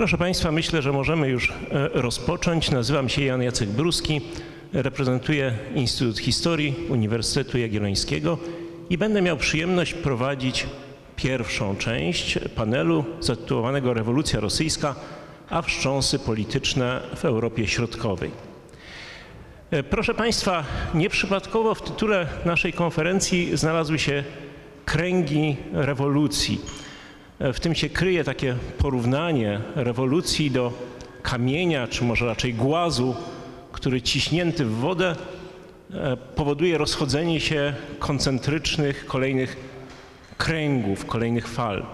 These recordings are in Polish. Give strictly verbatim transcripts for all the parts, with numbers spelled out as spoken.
Proszę Państwa, myślę, że możemy już rozpocząć. Nazywam się Jan Jacek Bruski, reprezentuję Instytut Historii Uniwersytetu Jagiellońskiego i będę miał przyjemność prowadzić pierwszą część panelu zatytułowanego Rewolucja Rosyjska, a wstrząsy polityczne w Europie Środkowej. Proszę Państwa, nieprzypadkowo w tytule naszej konferencji znalazły się Kręgi rewolucji. W tym się kryje takie porównanie rewolucji do kamienia, czy może raczej głazu, który ciśnięty w wodę powoduje rozchodzenie się koncentrycznych kolejnych kręgów, kolejnych fal.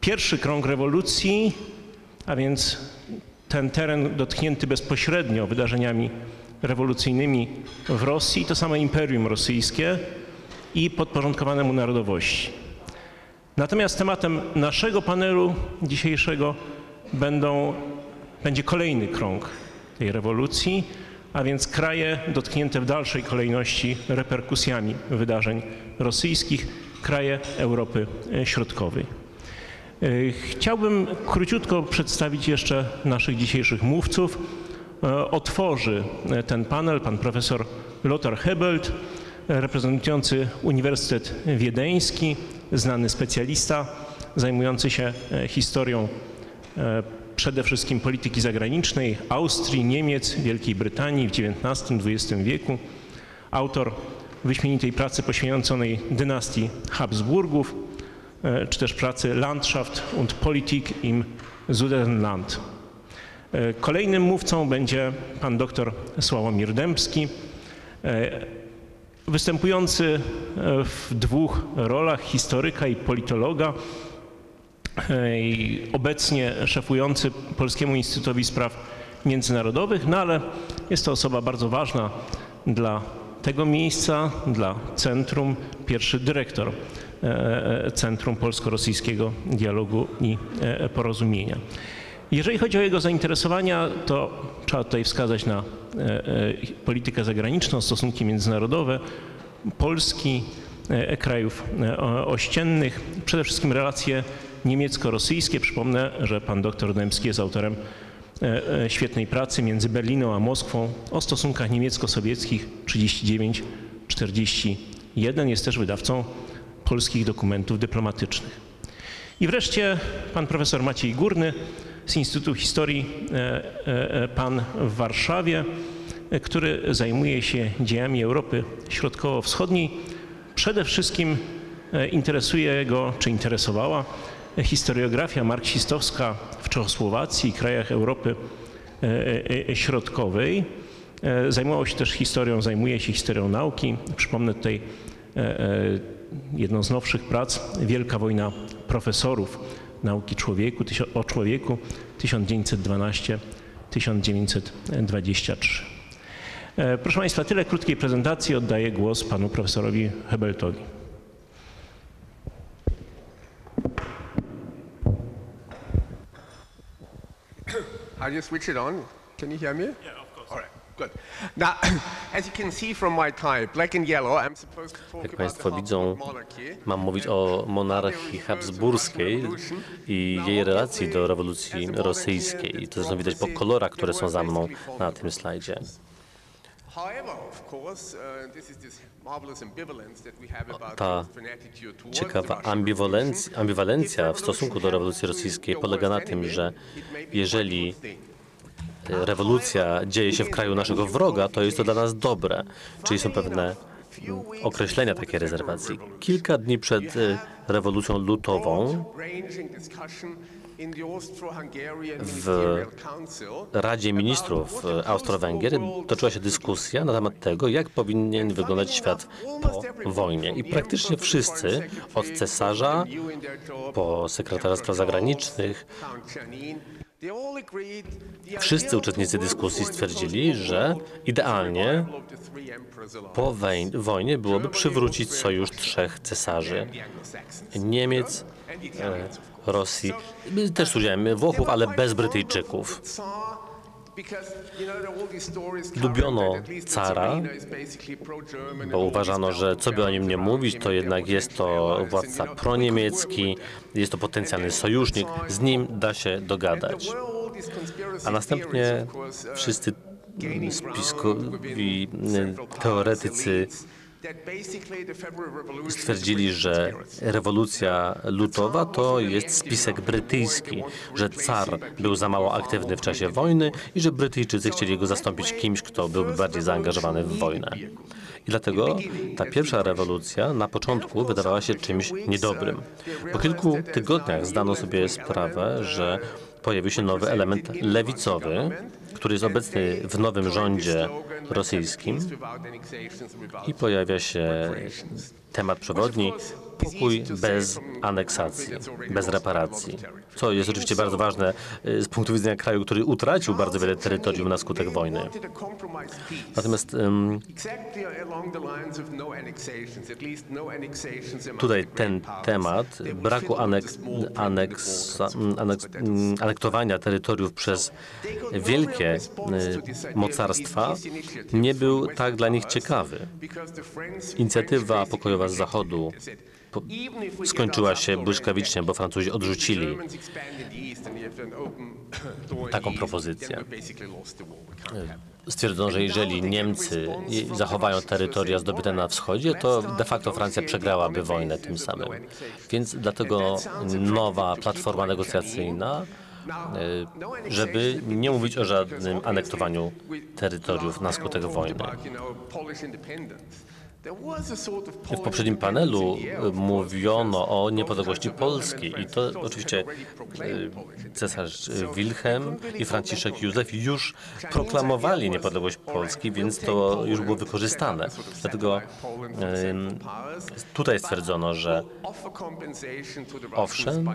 Pierwszy krąg rewolucji, a więc ten teren dotknięty bezpośrednio wydarzeniami rewolucyjnymi w Rosji, to samo Imperium Rosyjskie i podporządkowane mu narodowości. Natomiast tematem naszego panelu dzisiejszego będą, będzie kolejny krąg tej rewolucji, a więc kraje dotknięte w dalszej kolejności reperkusjami wydarzeń rosyjskich, kraje Europy Środkowej. Chciałbym króciutko przedstawić jeszcze naszych dzisiejszych mówców. Otworzy ten panel pan profesor Lothar Höbelt, reprezentujący Uniwersytet Wiedeński, znany specjalista zajmujący się historią przede wszystkim polityki zagranicznej Austrii, Niemiec, Wielkiej Brytanii w dziewiętnastym dwudziestym wieku. Autor wyśmienitej pracy poświęconej dynastii Habsburgów, czy też pracy Landschaft und Politik im Sudetenland. Kolejnym mówcą będzie pan doktor Sławomir Dębski, występujący w dwóch rolach, historyka i politologa, i obecnie szefujący Polskiemu Instytutowi Spraw Międzynarodowych, no ale jest to osoba bardzo ważna dla tego miejsca, dla centrum, pierwszy dyrektor Centrum Polsko-Rosyjskiego Dialogu i Porozumienia. Jeżeli chodzi o jego zainteresowania, to trzeba tutaj wskazać na politykę zagraniczną, stosunki międzynarodowe Polski, krajów ościennych, przede wszystkim relacje niemiecko-rosyjskie. Przypomnę, że pan doktor Dębski jest autorem świetnej pracy między Berliną a Moskwą o stosunkach niemiecko-sowieckich trzydzieści dziewięć czterdzieści jeden. Jest też wydawcą polskich dokumentów dyplomatycznych. I wreszcie pan profesor Maciej Górny z Instytutu Historii PAN w Warszawie, który zajmuje się dziejami Europy Środkowo-Wschodniej. Przede wszystkim interesuje go, czy interesowała, historiografia marksistowska w Czechosłowacji i krajach Europy Środkowej. Zajmował się też historią, zajmuje się historią nauki. Przypomnę tutaj jedną z nowszych prac, Wielka Wojna Profesorów Nauki człowieku, o człowieku tysiąc dziewięćset dwanaście do tysiąc dziewięćset dwadzieścia trzy. Proszę Państwa, tyle krótkiej prezentacji. Oddaję głos panu profesorowi Höbeltowi. How do you switch it on? Can you hear me? Yeah, of course. All right. Good. Now, as you can see from my type, black and yellow, I'm supposed to talk about the Habsburg monarchy. Jak Państwo widzą, mam mówić o monarchii habsburskiej i jej relacji do rewolucji rosyjskiej. I to zresztą widać po kolorach, które są za mną na tym slajdzie. Ta ciekawa ambiwalencja, ambiwalencja w stosunku do rewolucji rosyjskiej polega na tym, że jeżeli rewolucja dzieje się w kraju naszego wroga, to jest to dla nas dobre, czyli są pewne określenia takiej rezerwacji. Kilka dni przed rewolucją lutową w Radzie Ministrów Austro-Węgier toczyła się dyskusja na temat tego, jak powinien wyglądać świat po wojnie. I praktycznie wszyscy, od cesarza po sekretarza spraw zagranicznych, wszyscy uczestnicy dyskusji stwierdzili, że idealnie po wojnie byłoby przywrócić sojusz trzech cesarzy: Niemiec, Rosji, też z udziałem Włochów, ale bez Brytyjczyków. Lubiono cara, bo uważano, że co by o nim nie mówić, to jednak jest to władca proniemiecki, jest to potencjalny sojusznik, z nim da się dogadać. A następnie wszyscy spiskowi teoretycy stwierdzili, że rewolucja lutowa to jest spisek brytyjski, że car był za mało aktywny w czasie wojny i że Brytyjczycy chcieli go zastąpić kimś, kto byłby bardziej zaangażowany w wojnę. I dlatego ta pierwsza rewolucja na początku wydawała się czymś niedobrym. Po kilku tygodniach zdano sobie sprawę, że pojawił się nowy element lewicowy, który jest obecny w nowym rządzie rosyjskim i pojawia się temat przewodni pokój bez aneksacji, bez reparacji, co jest oczywiście bardzo ważne z punktu widzenia kraju, który utracił bardzo wiele terytorium na skutek wojny. Natomiast um, tutaj ten temat braku aneks, aneks, aneks, anektowania terytoriów przez wielkie mocarstwa nie był tak dla nich ciekawy. Inicjatywa pokojowa z Zachodu Po, skończyła się błyskawicznie, bo Francuzi odrzucili taką propozycję. Stwierdzono, że jeżeli Niemcy zachowają terytoria zdobyte na wschodzie, to de facto Francja przegrałaby wojnę tym samym. Więc dlatego nowa platforma negocjacyjna, żeby nie mówić o żadnym anektowaniu terytoriów na skutek wojny. W poprzednim panelu mówiono o niepodległości Polski i to oczywiście cesarz Wilhelm i Franciszek Józef już proklamowali niepodległość Polski, więc to już było wykorzystane. Dlatego tutaj stwierdzono, że owszem,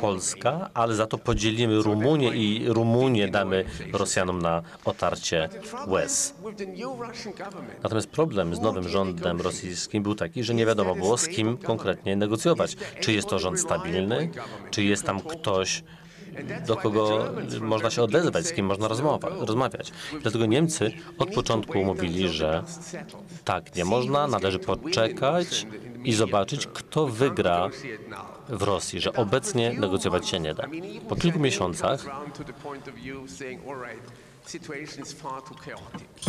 Polska, ale za to podzielimy Rumunię i Rumunię damy Rosjanom na otarcie łez. Natomiast problem z nowym rządem rosyjskim był taki, że nie wiadomo było, z kim konkretnie negocjować. Czy jest to rząd stabilny, czy jest tam ktoś, do kogo można się odezwać, z kim można rozmawiać. Dlatego Niemcy od początku mówili, że tak, nie można, należy poczekać i zobaczyć, kto wygra w Rosji, że obecnie negocjować się nie da. Po kilku miesiącach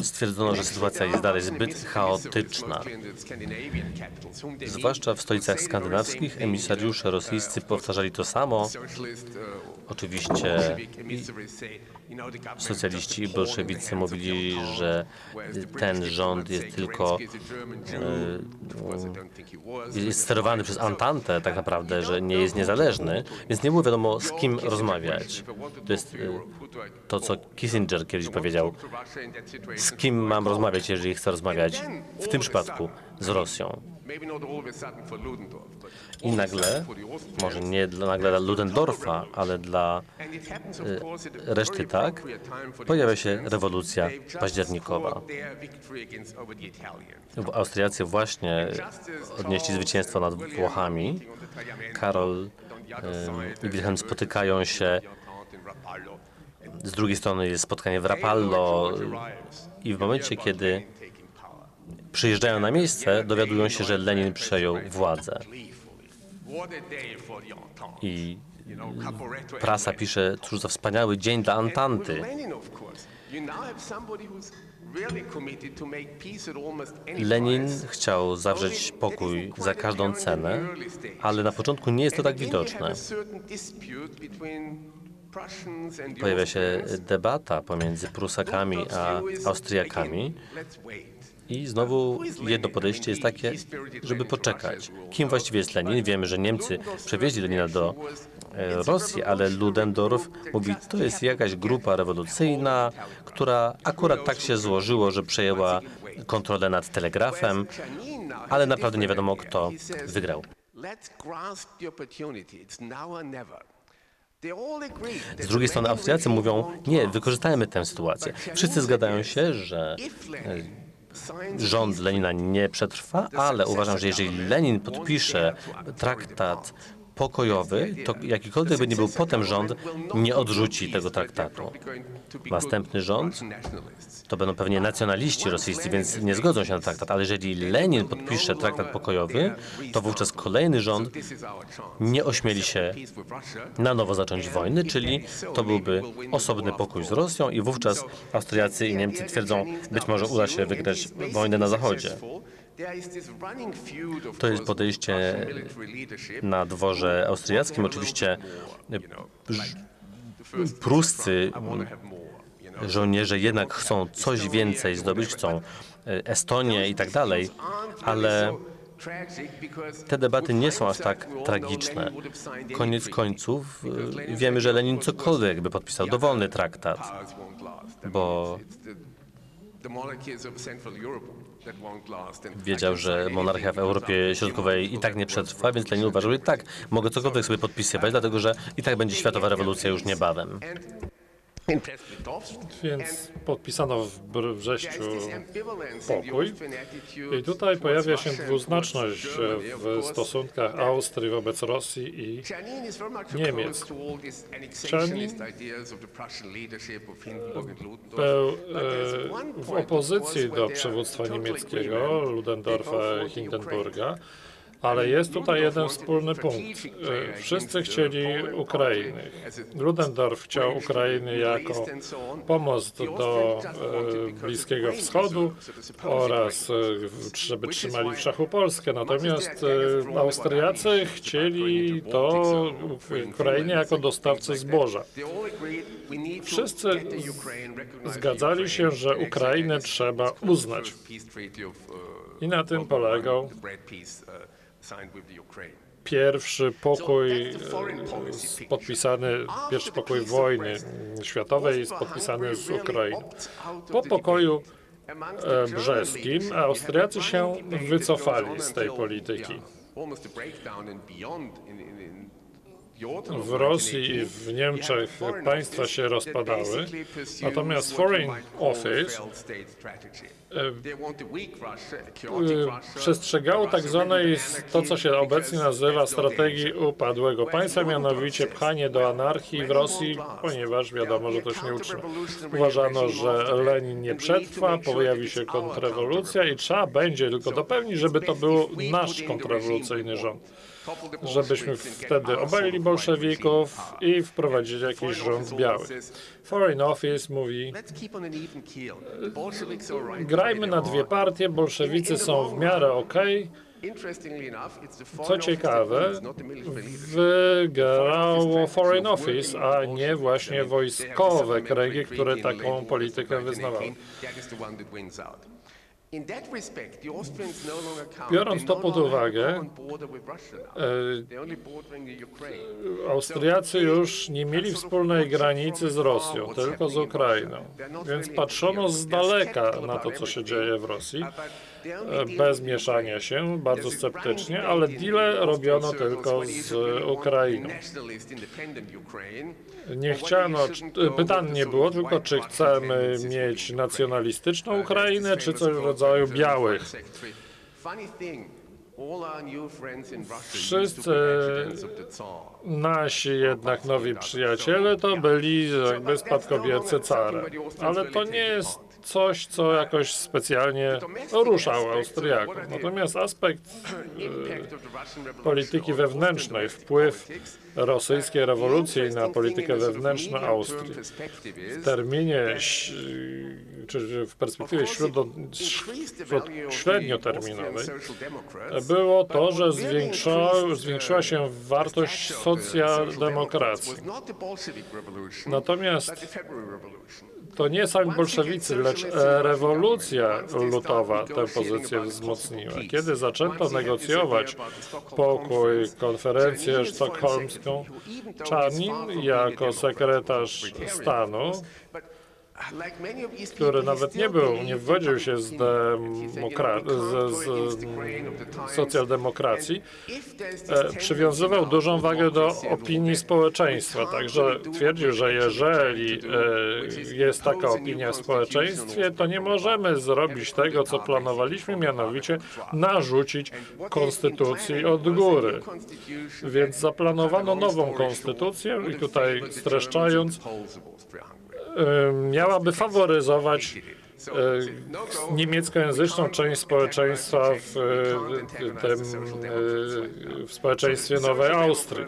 stwierdzono, że sytuacja jest dalej zbyt chaotyczna. Zwłaszcza w stolicach skandynawskich emisariusze rosyjscy powtarzali to samo. Oczywiście socjaliści i bolszewicy mówili, że ten rząd jest tylko jest sterowany przez Antantę tak naprawdę, że nie jest niezależny, więc nie było wiadomo, z kim rozmawiać. To jest to, co Kissinger kiedyś powiedział, z kim mam rozmawiać, jeżeli chcę rozmawiać, w tym przypadku z Rosją. I nagle, może nie nagle dla Ludendorfa, ale dla reszty tak, pojawia się rewolucja październikowa. Austriacy właśnie odnieśli zwycięstwo nad Włochami. Karol i Wilhelm spotykają się. Z drugiej strony jest spotkanie w Rapallo i w momencie, kiedy przyjeżdżają na miejsce, dowiadują się, że Lenin przejął władzę. I prasa pisze, cóż za wspaniały dzień dla Antanty. Lenin chciał zawrzeć pokój za każdą cenę, ale na początku nie jest to tak widoczne. Pojawia się debata pomiędzy Prusakami a Austriakami i znowu jedno podejście jest takie, żeby poczekać. Kim właściwie jest Lenin? Wiemy, że Niemcy przewieźli Lenina do Rosji, ale Ludendorff mówi, to jest jakaś grupa rewolucyjna, która akurat tak się złożyło, że przejęła kontrolę nad telegrafem, ale naprawdę nie wiadomo, kto wygrał. Z drugiej strony Austriacy mówią, nie, wykorzystajmy tę sytuację. Wszyscy zgadzają się, że rząd Lenina nie przetrwa, ale uważam, że jeżeli Lenin podpisze traktat pokojowy, to jakikolwiek by nie był potem rząd, nie odrzuci tego traktatu. Następny rząd to będą pewnie nacjonaliści rosyjscy, więc nie zgodzą się na traktat, ale jeżeli Lenin podpisze traktat pokojowy, to wówczas kolejny rząd nie ośmieli się na nowo zacząć wojny, czyli to byłby osobny pokój z Rosją i wówczas Austriacy i Niemcy twierdzą, być może uda się wygrać wojnę na Zachodzie. To jest podejście na dworze austriackim. Oczywiście pruscy żołnierze jednak chcą coś więcej zdobyć, chcą Estonię i tak dalej, ale te debaty nie są aż tak tragiczne. Koniec końców wiemy, że Lenin cokolwiek by podpisał, dowolny traktat, bo wiedział, że monarchia w Europie Środkowej i tak nie przetrwa, więc Lenin uważał, że i tak mogę cokolwiek sobie podpisywać, dlatego że i tak będzie światowa rewolucja już niebawem. Więc podpisano w wrześniu pokój i tutaj pojawia się dwuznaczność w stosunkach Austrii wobec Rosji i Niemiec. Czanin był w opozycji do przywództwa niemieckiego, Ludendorfa i Hindenburga. Ale jest tutaj jeden wspólny punkt. Wszyscy chcieli Ukrainy. Ludendorff chciał Ukrainy jako pomost do Bliskiego Wschodu oraz żeby trzymali w szachu Polskę. Natomiast Austriacy chcieli to Ukrainie jako dostawcy zboża. Wszyscy zgadzali się, że Ukrainę trzeba uznać. I na tym polegał pierwszy pokój podpisany, pierwszy pokój wojny światowej podpisany z Ukrainą. Po pokoju brzeskim Austriacy się wycofali z tej polityki. W Rosji i w Niemczech państwa się rozpadały, natomiast Foreign Office przestrzegało tak zwanej, to co się obecnie nazywa strategii upadłego państwa, mianowicie pchanie do anarchii w Rosji, ponieważ wiadomo, że to się nie utrzyma. Uważano, że Lenin nie przetrwa, pojawi się kontrrewolucja i trzeba będzie tylko dopełnić, żeby to był nasz kontrrewolucyjny rząd. Żebyśmy wtedy obalili bolszewików i wprowadzili jakiś rząd biały. Foreign Office mówi, grajmy na dwie partie, bolszewicy są w miarę okej. Co ciekawe, wygrało Foreign Office, a nie właśnie wojskowe kręgi, które taką politykę wyznawały. Biorąc to pod uwagę, e, Austriacy już nie mieli wspólnej granicy z Rosją, tylko z Ukrainą, więc patrzono z daleka na to, co się dzieje w Rosji, bez mieszania się, bardzo sceptycznie, ale deale robiono tylko z Ukrainą. Nie chciano, pytanie nie było tylko, czy chcemy mieć nacjonalistyczną Ukrainę, czy coś w rodzaju białych. Wszyscy nasi jednak nowi przyjaciele to byli jakby spadkobiercy cara, ale to nie jest coś, co jakoś specjalnie ruszał Austriaków. Natomiast aspekt e, polityki wewnętrznej, wpływ rosyjskiej rewolucji na politykę wewnętrzną Austrii w terminie, czy w perspektywie średnioterminowej, było to, że zwiększa, zwiększyła się wartość socjaldemokracji. Natomiast to nie sami bolszewicy, lecz rewolucja lutowa tę pozycję wzmocniła. Kiedy zaczęto negocjować pokój, konferencję sztokholmską, Czanin jako sekretarz stanu który nawet nie był, nie wywodził się z, demokra z, z socjaldemokracji, e, przywiązywał dużą wagę do opinii społeczeństwa. Także twierdził, że jeżeli e, jest taka opinia w społeczeństwie, to nie możemy zrobić tego, co planowaliśmy, mianowicie narzucić konstytucji od góry. Więc zaplanowano nową konstytucję i tutaj streszczając, miałaby faworyzować e, niemieckojęzyczną część społeczeństwa w, tym, w społeczeństwie Nowej Austrii,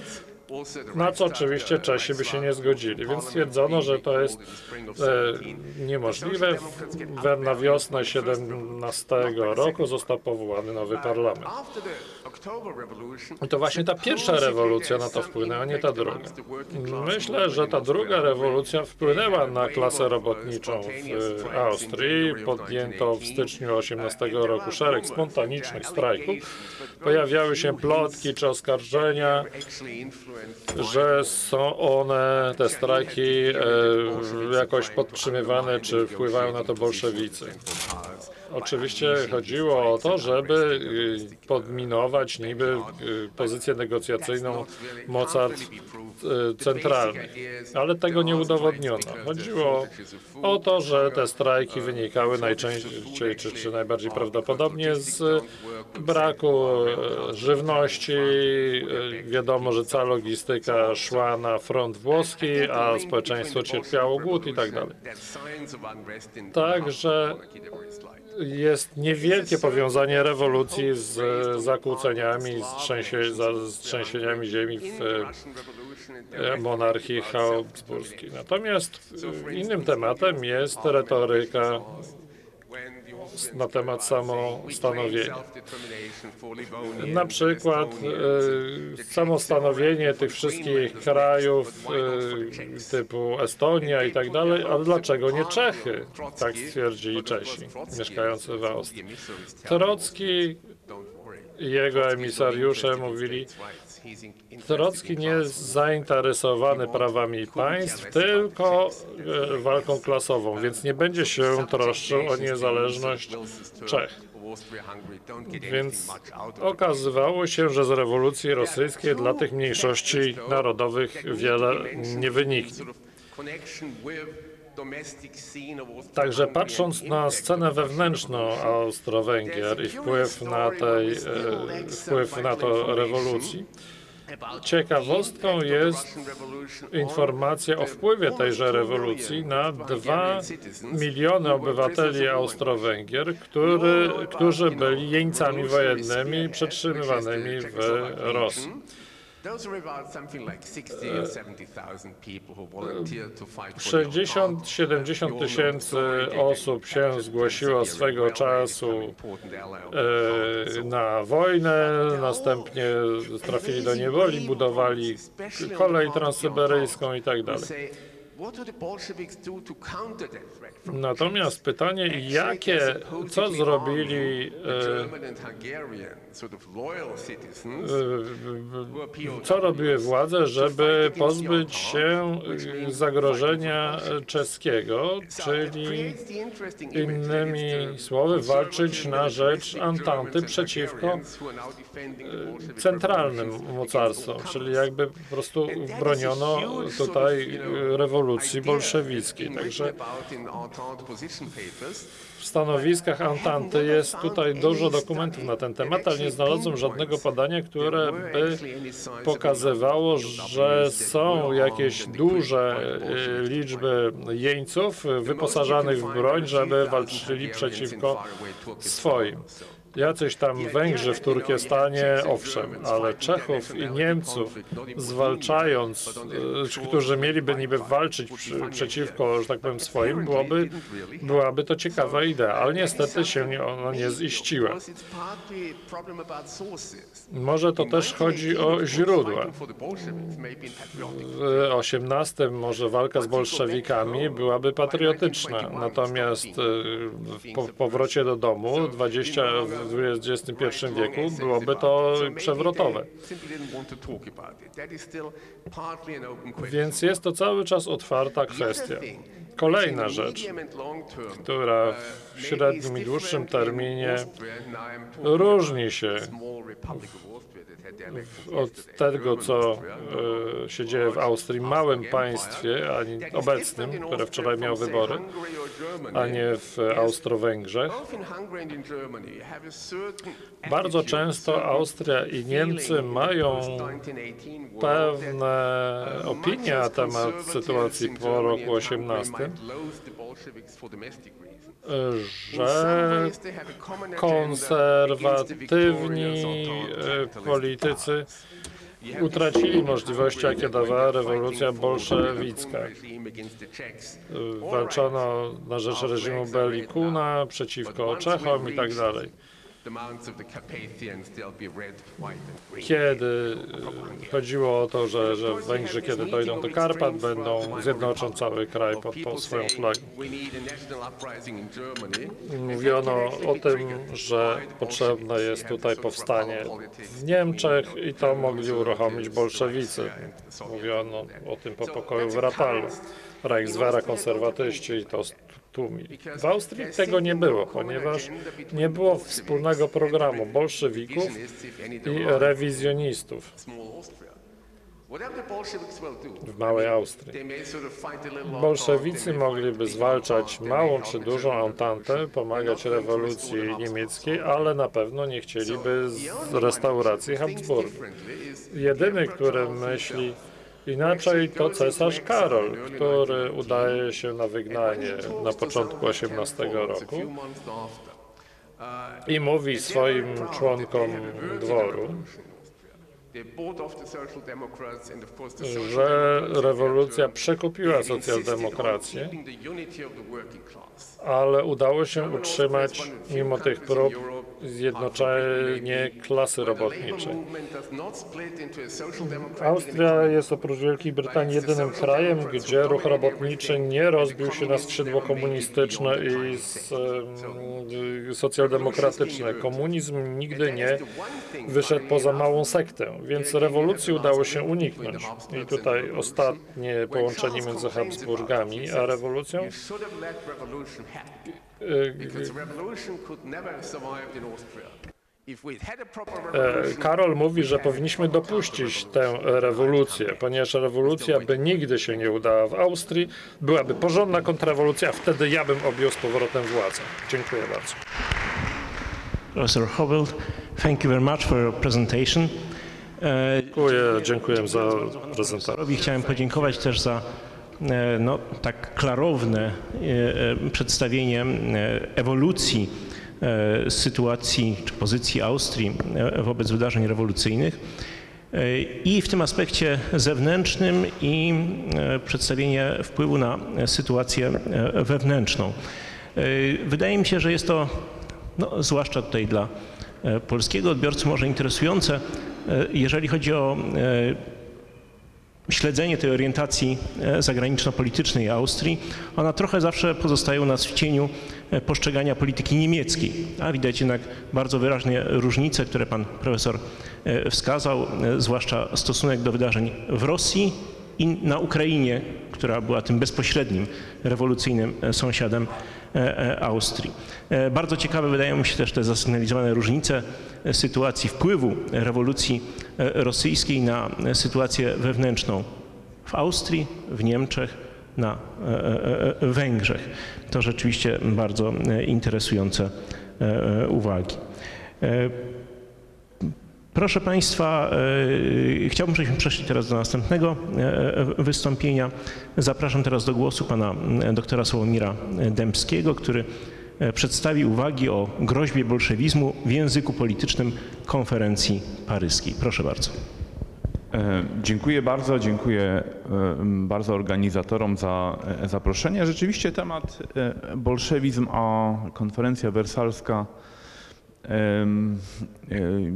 na co oczywiście Czesi by się nie zgodzili, więc stwierdzono, że to jest e, niemożliwe. W, na wiosnę siedemnastego roku został powołany nowy parlament. I to właśnie ta pierwsza rewolucja na to wpłynęła, nie ta druga. Myślę, że ta druga rewolucja wpłynęła na klasę robotniczą w Austrii. Podjęto w styczniu osiemnastego roku szereg spontanicznych strajków. Pojawiały się plotki czy oskarżenia, że są one, te strajki, jakoś podtrzymywane czy wpływają na to bolszewicy. Oczywiście chodziło o to, żeby podminować niby pozycję negocjacyjną mocarstw centralnych, ale tego nie udowodniono. Chodziło o to, że te strajki wynikały najczęściej czy, czy najbardziej prawdopodobnie z braku żywności. Wiadomo, że cała logistyka szła na front włoski, a społeczeństwo cierpiało głód i tak dalej. Także jest niewielkie powiązanie rewolucji z zakłóceniami, z, trzęsie, z trzęsieniami ziemi w monarchii habsburskiej. Natomiast innym tematem jest retoryka na temat samostanowienia. Na przykład e, samostanowienie tych wszystkich krajów e, typu Estonia i tak dalej, a dlaczego nie Czechy? Tak stwierdzili Czesi mieszkający w Austrii. Trocki i jego emisariusze mówili, Trocki nie jest zainteresowany prawami państw, tylko walką klasową, więc nie będzie się troszczył o niezależność Czech. Więc okazywało się, że z rewolucji rosyjskiej dla tych mniejszości narodowych wiele nie wyniknie. Także patrząc na scenę wewnętrzną Austro-Węgier i wpływ na, tej, e, wpływ na to rewolucji, ciekawostką jest informacja o wpływie tejże rewolucji na dwa miliony obywateli Austro-Węgier, którzy byli jeńcami wojennymi przetrzymywanymi w Rosji. sześćdziesiąt do siedemdziesięciu tysięcy osób się zgłosiło swego czasu e, na wojnę, następnie trafili do niewoli, budowali kolej transsyberyjską i tak dalej. Natomiast pytanie, jakie, co zrobili, e, co robiły władze, żeby pozbyć się zagrożenia czeskiego, czyli innymi słowy walczyć na rzecz Antanty przeciwko centralnym mocarstwom, czyli jakby po prostu broniono tutaj rewolucji bolszewickiej. Także w stanowiskach Antanty jest tutaj dużo dokumentów na ten temat, ale nie znalazłem żadnego badania, które by pokazywało, że są jakieś duże liczby jeńców wyposażanych w broń, żeby walczyli przeciwko swoim. Jacyś tam Węgrzy w Turkestanie, owszem, ale Czechów i Niemców zwalczając, którzy mieliby niby walczyć przy, przeciwko, że tak powiem, swoim, byłoby, byłaby to ciekawa idea, ale niestety się nie, ona nie ziściła. Może to też chodzi o źródła. W osiemnastym może walka z bolszewikami byłaby patriotyczna, natomiast po powrocie do domu, 20 w dwudziestym pierwszym wieku byłoby to przewrotowe. Więc jest to cały czas otwarta kwestia. Kolejna rzecz, która w średnim i dłuższym terminie różni się od tego, co e, się dzieje w Austrii, małym państwie, ani obecnym, które wczoraj miało wybory, a nie w Austro-Węgrzech. Bardzo często Austria i Niemcy mają pewne opinie na temat sytuacji po roku osiemnastym, że konserwatywni politycy utracili możliwości, jakie dawała rewolucja bolszewicka. Walczono na rzecz reżimu Bellikuna, przeciwko Czechom i tak dalej. Kiedy chodziło o to, że, że Węgrzy, kiedy dojdą do Karpat, będą zjednoczą cały kraj pod, pod swoją flagą. Mówiono o tym, że potrzebne jest tutaj powstanie w Niemczech i to mogli uruchomić bolszewicy. Mówiono o tym po pokoju w Rapallu. Reichswehra, konserwatyści i to tłumi. W Austrii tego nie było, ponieważ nie było wspólnego programu bolszewików i rewizjonistów w małej Austrii. Bolszewicy mogliby zwalczać małą czy dużą entantę, pomagać rewolucji niemieckiej, ale na pewno nie chcieliby z restauracji Habsburg. Jedyny, który myśli inaczej, to cesarz Karol, który udaje się na wygnanie na początku osiemnastego roku i mówi swoim członkom dworu, że rewolucja przekupiła socjaldemokrację, ale udało się utrzymać mimo tych prób zjednoczenie klasy robotniczej. Austria jest oprócz Wielkiej Brytanii jedynym krajem, gdzie ruch robotniczy nie rozbił się na skrzydło komunistyczne i socjaldemokratyczne. Komunizm nigdy nie wyszedł poza małą sektę, więc rewolucji udało się uniknąć. I tutaj ostatnie połączenie między Habsburgami a rewolucją. Karol mówi, że powinniśmy dopuścić tę rewolucję, ponieważ rewolucja by nigdy się nie udała w Austrii, byłaby porządna kontrrewolucja, a wtedy ja bym objął z powrotem władzę. Dziękuję bardzo. Profesor Höbelt, thank you very much for your presentation. Dziękuję, dziękuję za prezentację. Chciałem podziękować też za no, tak klarowne przedstawienie ewolucji sytuacji czy pozycji Austrii wobec wydarzeń rewolucyjnych i w tym aspekcie zewnętrznym i przedstawienie wpływu na sytuację wewnętrzną. Wydaje mi się, że jest to, no, zwłaszcza tutaj dla polskiego odbiorcy, może interesujące, jeżeli chodzi o śledzenie tej orientacji zagraniczno-politycznej Austrii. Ona trochę zawsze pozostaje u nas w cieniu postrzegania polityki niemieckiej, a widać jednak bardzo wyraźnie różnice, które pan profesor wskazał, zwłaszcza stosunek do wydarzeń w Rosji i na Ukrainie, która była tym bezpośrednim rewolucyjnym sąsiadem Austrii. Bardzo ciekawe wydają mi się też te zasygnalizowane różnice sytuacji wpływu rewolucji rosyjskiej na sytuację wewnętrzną w Austrii, w Niemczech, na Węgrzech. To rzeczywiście bardzo interesujące uwagi. Proszę Państwa, chciałbym, żebyśmy przeszli teraz do następnego wystąpienia. Zapraszam teraz do głosu pana doktora Sławomira Dębskiego, który przedstawi uwagi o groźbie bolszewizmu w języku politycznym konferencji paryskiej. Proszę bardzo. Dziękuję bardzo, dziękuję bardzo organizatorom za zaproszenie. Rzeczywiście temat bolszewizm, a konferencja wersalska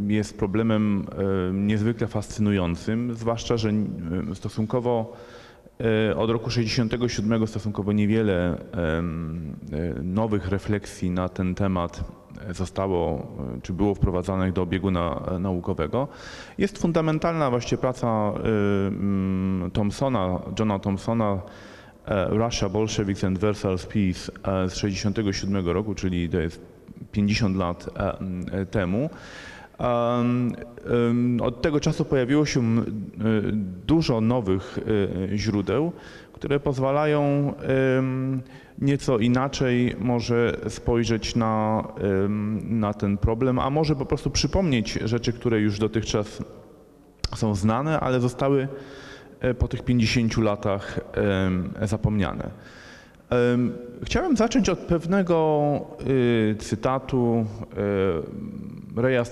jest problemem niezwykle fascynującym, zwłaszcza że stosunkowo od roku tysiąc dziewięćset sześćdziesiątego siódmego stosunkowo niewiele nowych refleksji na ten temat zostało, czy było wprowadzonych do bieguna naukowego, jest fundamentalna właściwie praca Thompsona, Johna Thompsona, Russia, Bolsheviks and Versailles Peace z tysiąc dziewięćset sześćdziesiątego siódmego roku, czyli to jest pięćdziesiąt lat temu. Od tego czasu pojawiło się dużo nowych źródeł, które pozwalają nieco inaczej może spojrzeć na, na ten problem, a może po prostu przypomnieć rzeczy, które już dotychczas są znane, ale zostały po tych pięćdziesięciu latach zapomniane. Chciałem zacząć od pewnego cytatu Raya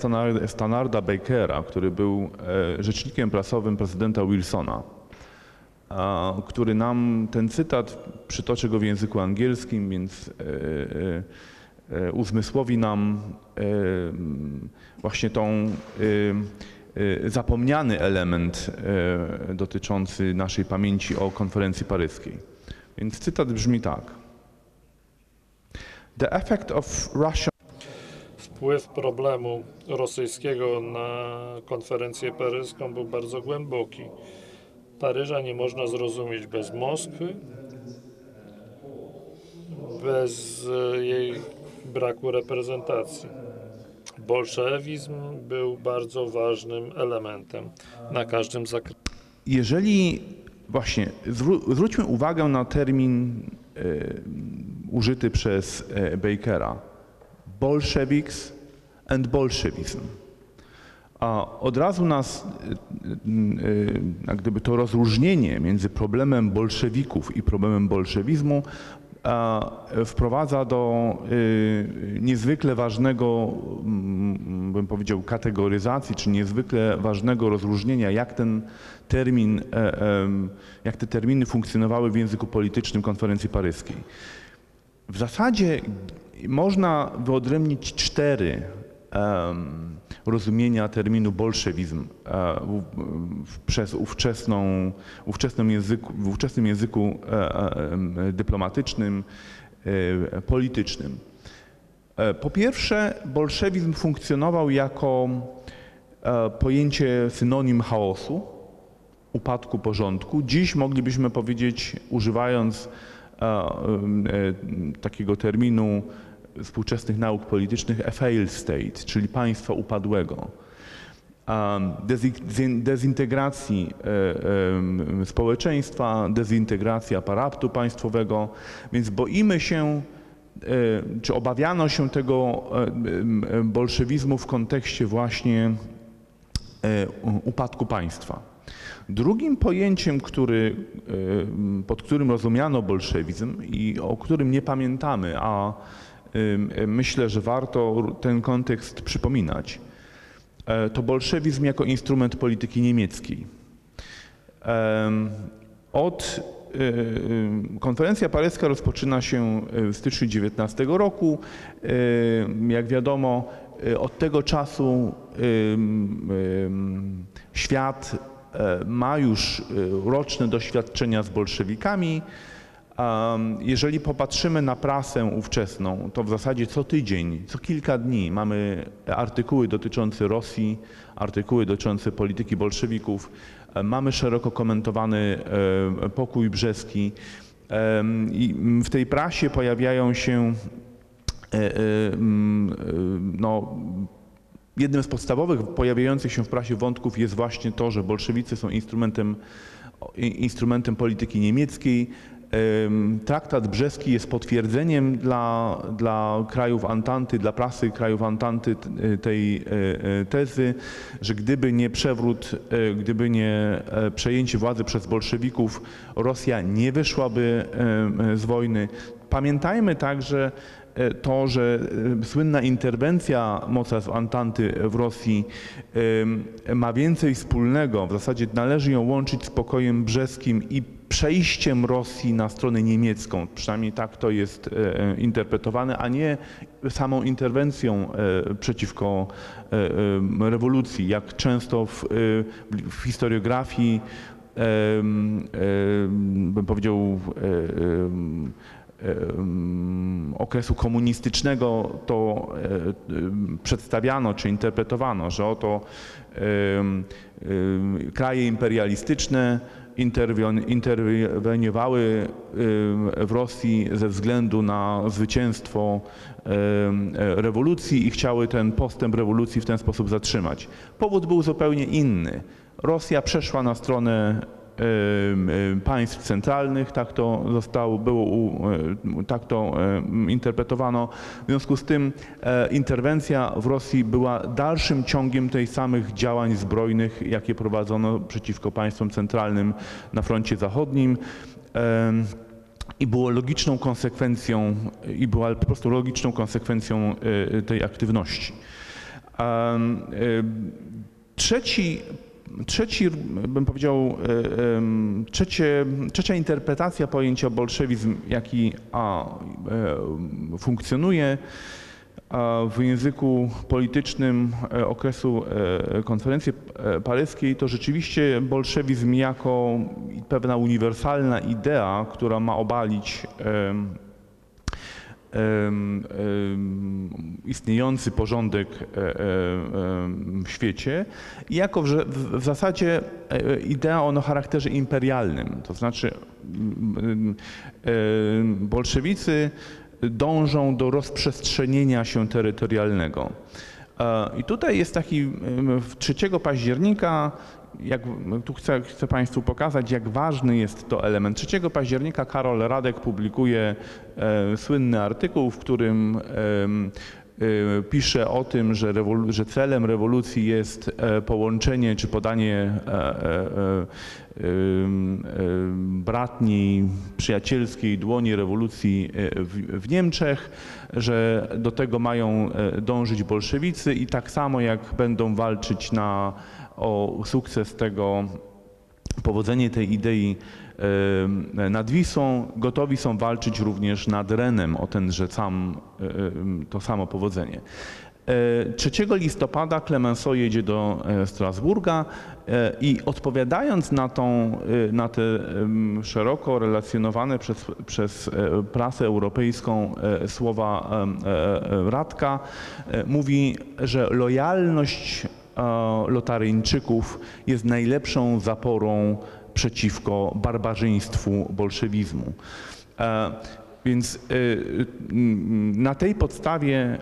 Stannarda Bakera, który był rzecznikiem prasowym prezydenta Wilsona, który nam ten cytat, przytoczę go w języku angielskim, więc uzmysłowi nam właśnie tą zapomniany element dotyczący naszej pamięci o konferencji paryskiej. Więc cytat brzmi tak. The effect of Russia... Wpływ problemu rosyjskiego na konferencję paryską był bardzo głęboki. Paryża nie można zrozumieć bez Moskwy, bez jej braku reprezentacji. Bolszewizm był bardzo ważnym elementem na każdym zakresie. Jeżeli właśnie zwró- zwróćmy uwagę na termin y, użyty przez y, Bakera. Bolsheviks and bolszewizm. A od razu nas jak gdyby to rozróżnienie między problemem bolszewików i problemem bolszewizmu wprowadza do niezwykle ważnego, bym powiedział, kategoryzacji, czy niezwykle ważnego rozróżnienia, jak ten termin, jak te terminy funkcjonowały w języku politycznym konferencji paryskiej. W zasadzie można wyodrębnić cztery um, rozumienia terminu bolszewizm um, przez ówczesną, ówczesną języku, w ówczesnym języku um, dyplomatycznym, um, politycznym. Po pierwsze, bolszewizm funkcjonował jako um, pojęcie synonim chaosu, upadku porządku. Dziś moglibyśmy powiedzieć, używając takiego terminu współczesnych nauk politycznych, a failed state, czyli państwa upadłego, dezintegracji społeczeństwa, dezintegracji aparatu państwowego, więc boimy się, czy obawiano się tego bolszewizmu w kontekście właśnie upadku państwa. Drugim pojęciem, który, pod którym rozumiano bolszewizm i o którym nie pamiętamy, a myślę, że warto ten kontekst przypominać, to bolszewizm jako instrument polityki niemieckiej. Od konferencja paryska rozpoczyna się w styczniu dziewiętnastego roku. Jak wiadomo, od tego czasu świat ma już roczne doświadczenia z bolszewikami. Jeżeli popatrzymy na prasę ówczesną, to w zasadzie co tydzień, co kilka dni mamy artykuły dotyczące Rosji, artykuły dotyczące polityki bolszewików. Mamy szeroko komentowany pokój brzeski. I w tej prasie pojawiają się no, jednym z podstawowych pojawiających się w prasie wątków jest właśnie to, że bolszewicy są instrumentem, instrumentem polityki niemieckiej. Traktat brzeski jest potwierdzeniem dla, dla krajów Antanty, dla prasy krajów Antanty tej tezy, że gdyby nie przewrót, gdyby nie przejęcie władzy przez bolszewików, Rosja nie wyszłaby z wojny. Pamiętajmy także to, że słynna interwencja mocarstw Antanty w Rosji ma więcej wspólnego, w zasadzie należy ją łączyć z pokojem brzeskim i przejściem Rosji na stronę niemiecką, przynajmniej tak to jest interpretowane, a nie samą interwencją przeciwko rewolucji, jak często w, w historiografii, bym powiedział, okresu komunistycznego to przedstawiano czy interpretowano, że oto kraje imperialistyczne interweniowały w Rosji ze względu na zwycięstwo rewolucji i chciały ten postęp rewolucji w ten sposób zatrzymać. Powód był zupełnie inny. Rosja przeszła na stronę państw centralnych, tak to zostało, było, tak to interpretowano. W związku z tym interwencja w Rosji była dalszym ciągiem tych samych działań zbrojnych, jakie prowadzono przeciwko państwom centralnym na froncie zachodnim. I było logiczną konsekwencją, i była po prostu logiczną konsekwencją tej aktywności. Trzeci Trzeci, bym powiedział, trzecie, trzecia interpretacja pojęcia bolszewizm, jaki a, funkcjonuje w języku politycznym okresu konferencji paryskiej, to rzeczywiście bolszewizm jako pewna uniwersalna idea, która ma obalić istniejący porządek w świecie i jako w zasadzie idea o charakterze imperialnym. To znaczy bolszewicy dążą do rozprzestrzenienia się terytorialnego. I tutaj jest taki trzeciego października, Jak, tu chcę, chcę Państwu pokazać, jak ważny jest to element. trzeciego października Karol Radek publikuje e, słynny artykuł, w którym e, e, pisze o tym, że, rewol, że celem rewolucji jest e, połączenie czy podanie e, e, e, bratniej, przyjacielskiej dłoni rewolucji w, w Niemczech, że do tego mają dążyć bolszewicy i tak samo jak będą walczyć na o sukces tego, powodzenie tej idei nad Wisłą, gotowi są walczyć również nad Renem o tenże sam, to samo powodzenie. trzeciego listopada Clemenceau jedzie do Strasburga i odpowiadając na, tą, na te szeroko relacjonowane przez, przez prasę europejską słowa Radka, mówi, że lojalność Lotaryńczyków jest najlepszą zaporą przeciwko barbarzyństwu bolszewizmu. Więc na tej podstawie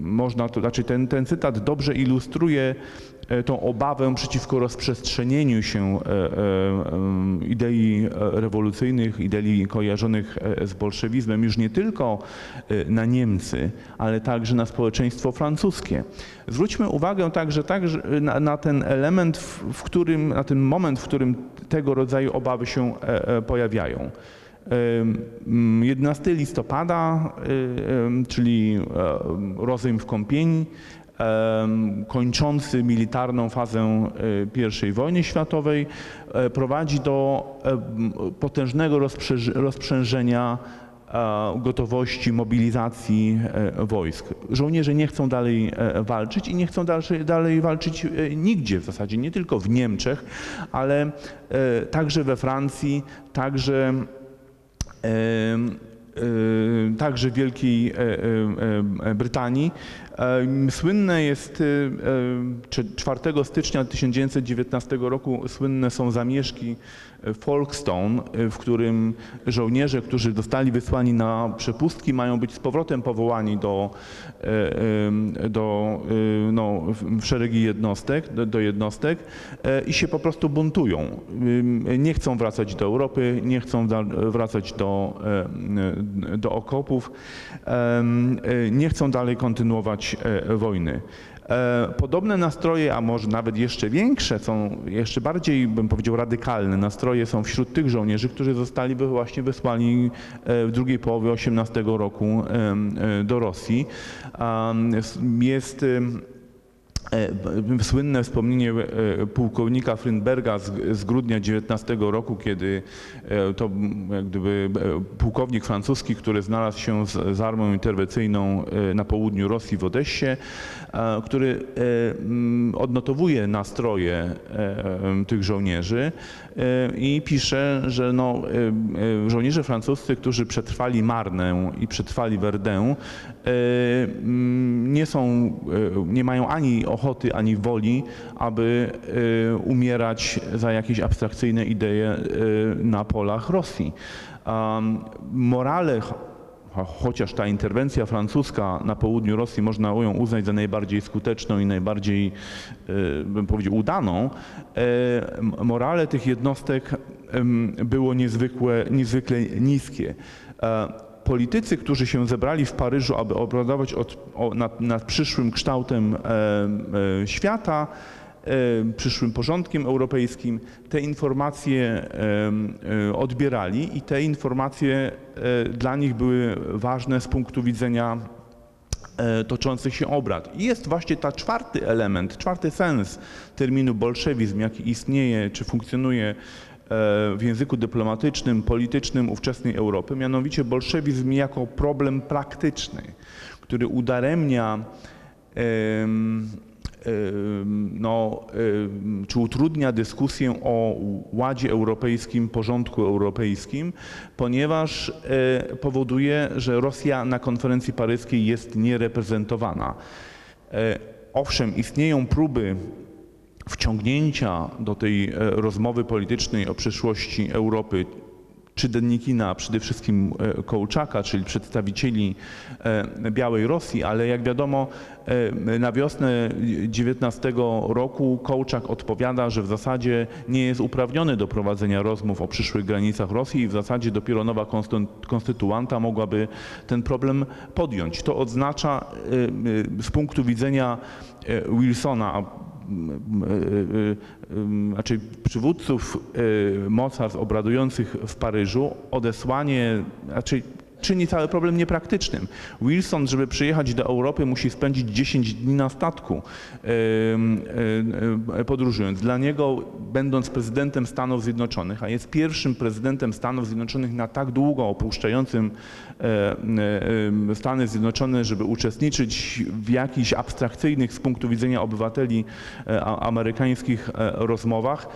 można, to znaczy ten, ten cytat dobrze ilustruje tą obawę przeciwko rozprzestrzenieniu się idei rewolucyjnych, idei kojarzonych z bolszewizmem już nie tylko na Niemcy, ale także na społeczeństwo francuskie. Zwróćmy uwagę także, także na, na ten element, w którym, na ten moment, w którym tego rodzaju obawy się pojawiają. jedenastego listopada, czyli rozejm w Kąpieni, kończący militarną fazę pierwszej wojny światowej, prowadzi do potężnego rozprzężenia gotowości, mobilizacji wojsk. Żołnierze nie chcą dalej walczyć i nie chcą dalej, dalej walczyć nigdzie w zasadzie, nie tylko w Niemczech, ale także we Francji, także także w Wielkiej Brytanii. Słynne jest, czwartego stycznia tysiąc dziewięćset dziewiętnastego roku słynne są zamieszki Folkestone, w którym żołnierze, którzy zostali wysłani na przepustki, mają być z powrotem powołani do, do no, w szeregi jednostek, do, do jednostek i się po prostu buntują. Nie chcą wracać do Europy, nie chcą wracać do, do okopów, nie chcą dalej kontynuować wojny. Podobne nastroje, a może nawet jeszcze większe, są jeszcze bardziej, bym powiedział, radykalne nastroje są wśród tych żołnierzy, którzy zostali właśnie wysłani w drugiej połowie osiemnastego roku do Rosji. Jest Słynne wspomnienie pułkownika Frindberga z, z grudnia dziewiętnastego roku, kiedy to jak gdyby pułkownik francuski, który znalazł się z, z armią interwencyjną na południu Rosji w Odessie, który odnotowuje nastroje tych żołnierzy i pisze, że no, żołnierze francuscy, którzy przetrwali Marnę i przetrwali Verdun, nie są, nie mają ani ochoty, ani woli, aby umierać za jakieś abstrakcyjne idee na polach Rosji. Morale, chociaż ta interwencja francuska na południu Rosji można ją uznać za najbardziej skuteczną i najbardziej, bym powiedział, udaną, morale tych jednostek było niezwykłe, niezwykle niskie. Politycy, którzy się zebrali w Paryżu, aby obradować od, o, nad, nad przyszłym kształtem e, e, świata, e, przyszłym porządkiem europejskim, te informacje e, e, odbierali i te informacje e, dla nich były ważne z punktu widzenia toczących się obrad. I jest właśnie ta czwarty element, czwarty sens terminu bolszewizm, jaki istnieje czy funkcjonuje w języku dyplomatycznym, politycznym ówczesnej Europy, mianowicie bolszewizm jako problem praktyczny, który udaremnia no, czy utrudnia dyskusję o ładzie europejskim, porządku europejskim, ponieważ powoduje, że Rosja na konferencji paryskiej jest niereprezentowana. Owszem, istnieją próby wciągnięcia do tej rozmowy politycznej o przyszłości Europy, czy Dennikina, a przede wszystkim Kołczaka, czyli przedstawicieli Białej Rosji, ale jak wiadomo na wiosnę dziewiętnastego roku Kołczak odpowiada, że w zasadzie nie jest uprawniony do prowadzenia rozmów o przyszłych granicach Rosji i w zasadzie dopiero nowa konstytuanta mogłaby ten problem podjąć. To oznacza z punktu widzenia Wilsona, znaczy przywódców mocarstw obradujących w Paryżu, odesłanie, znaczy czyni cały problem niepraktycznym. Wilson, żeby przyjechać do Europy, musi spędzić dziesięć dni na statku podróżując. Dla niego, będąc prezydentem Stanów Zjednoczonych, a jest pierwszym prezydentem Stanów Zjednoczonych na tak długo opuszczającym Stany Zjednoczone, żeby uczestniczyć w jakichś abstrakcyjnych z punktu widzenia obywateli amerykańskich rozmowach,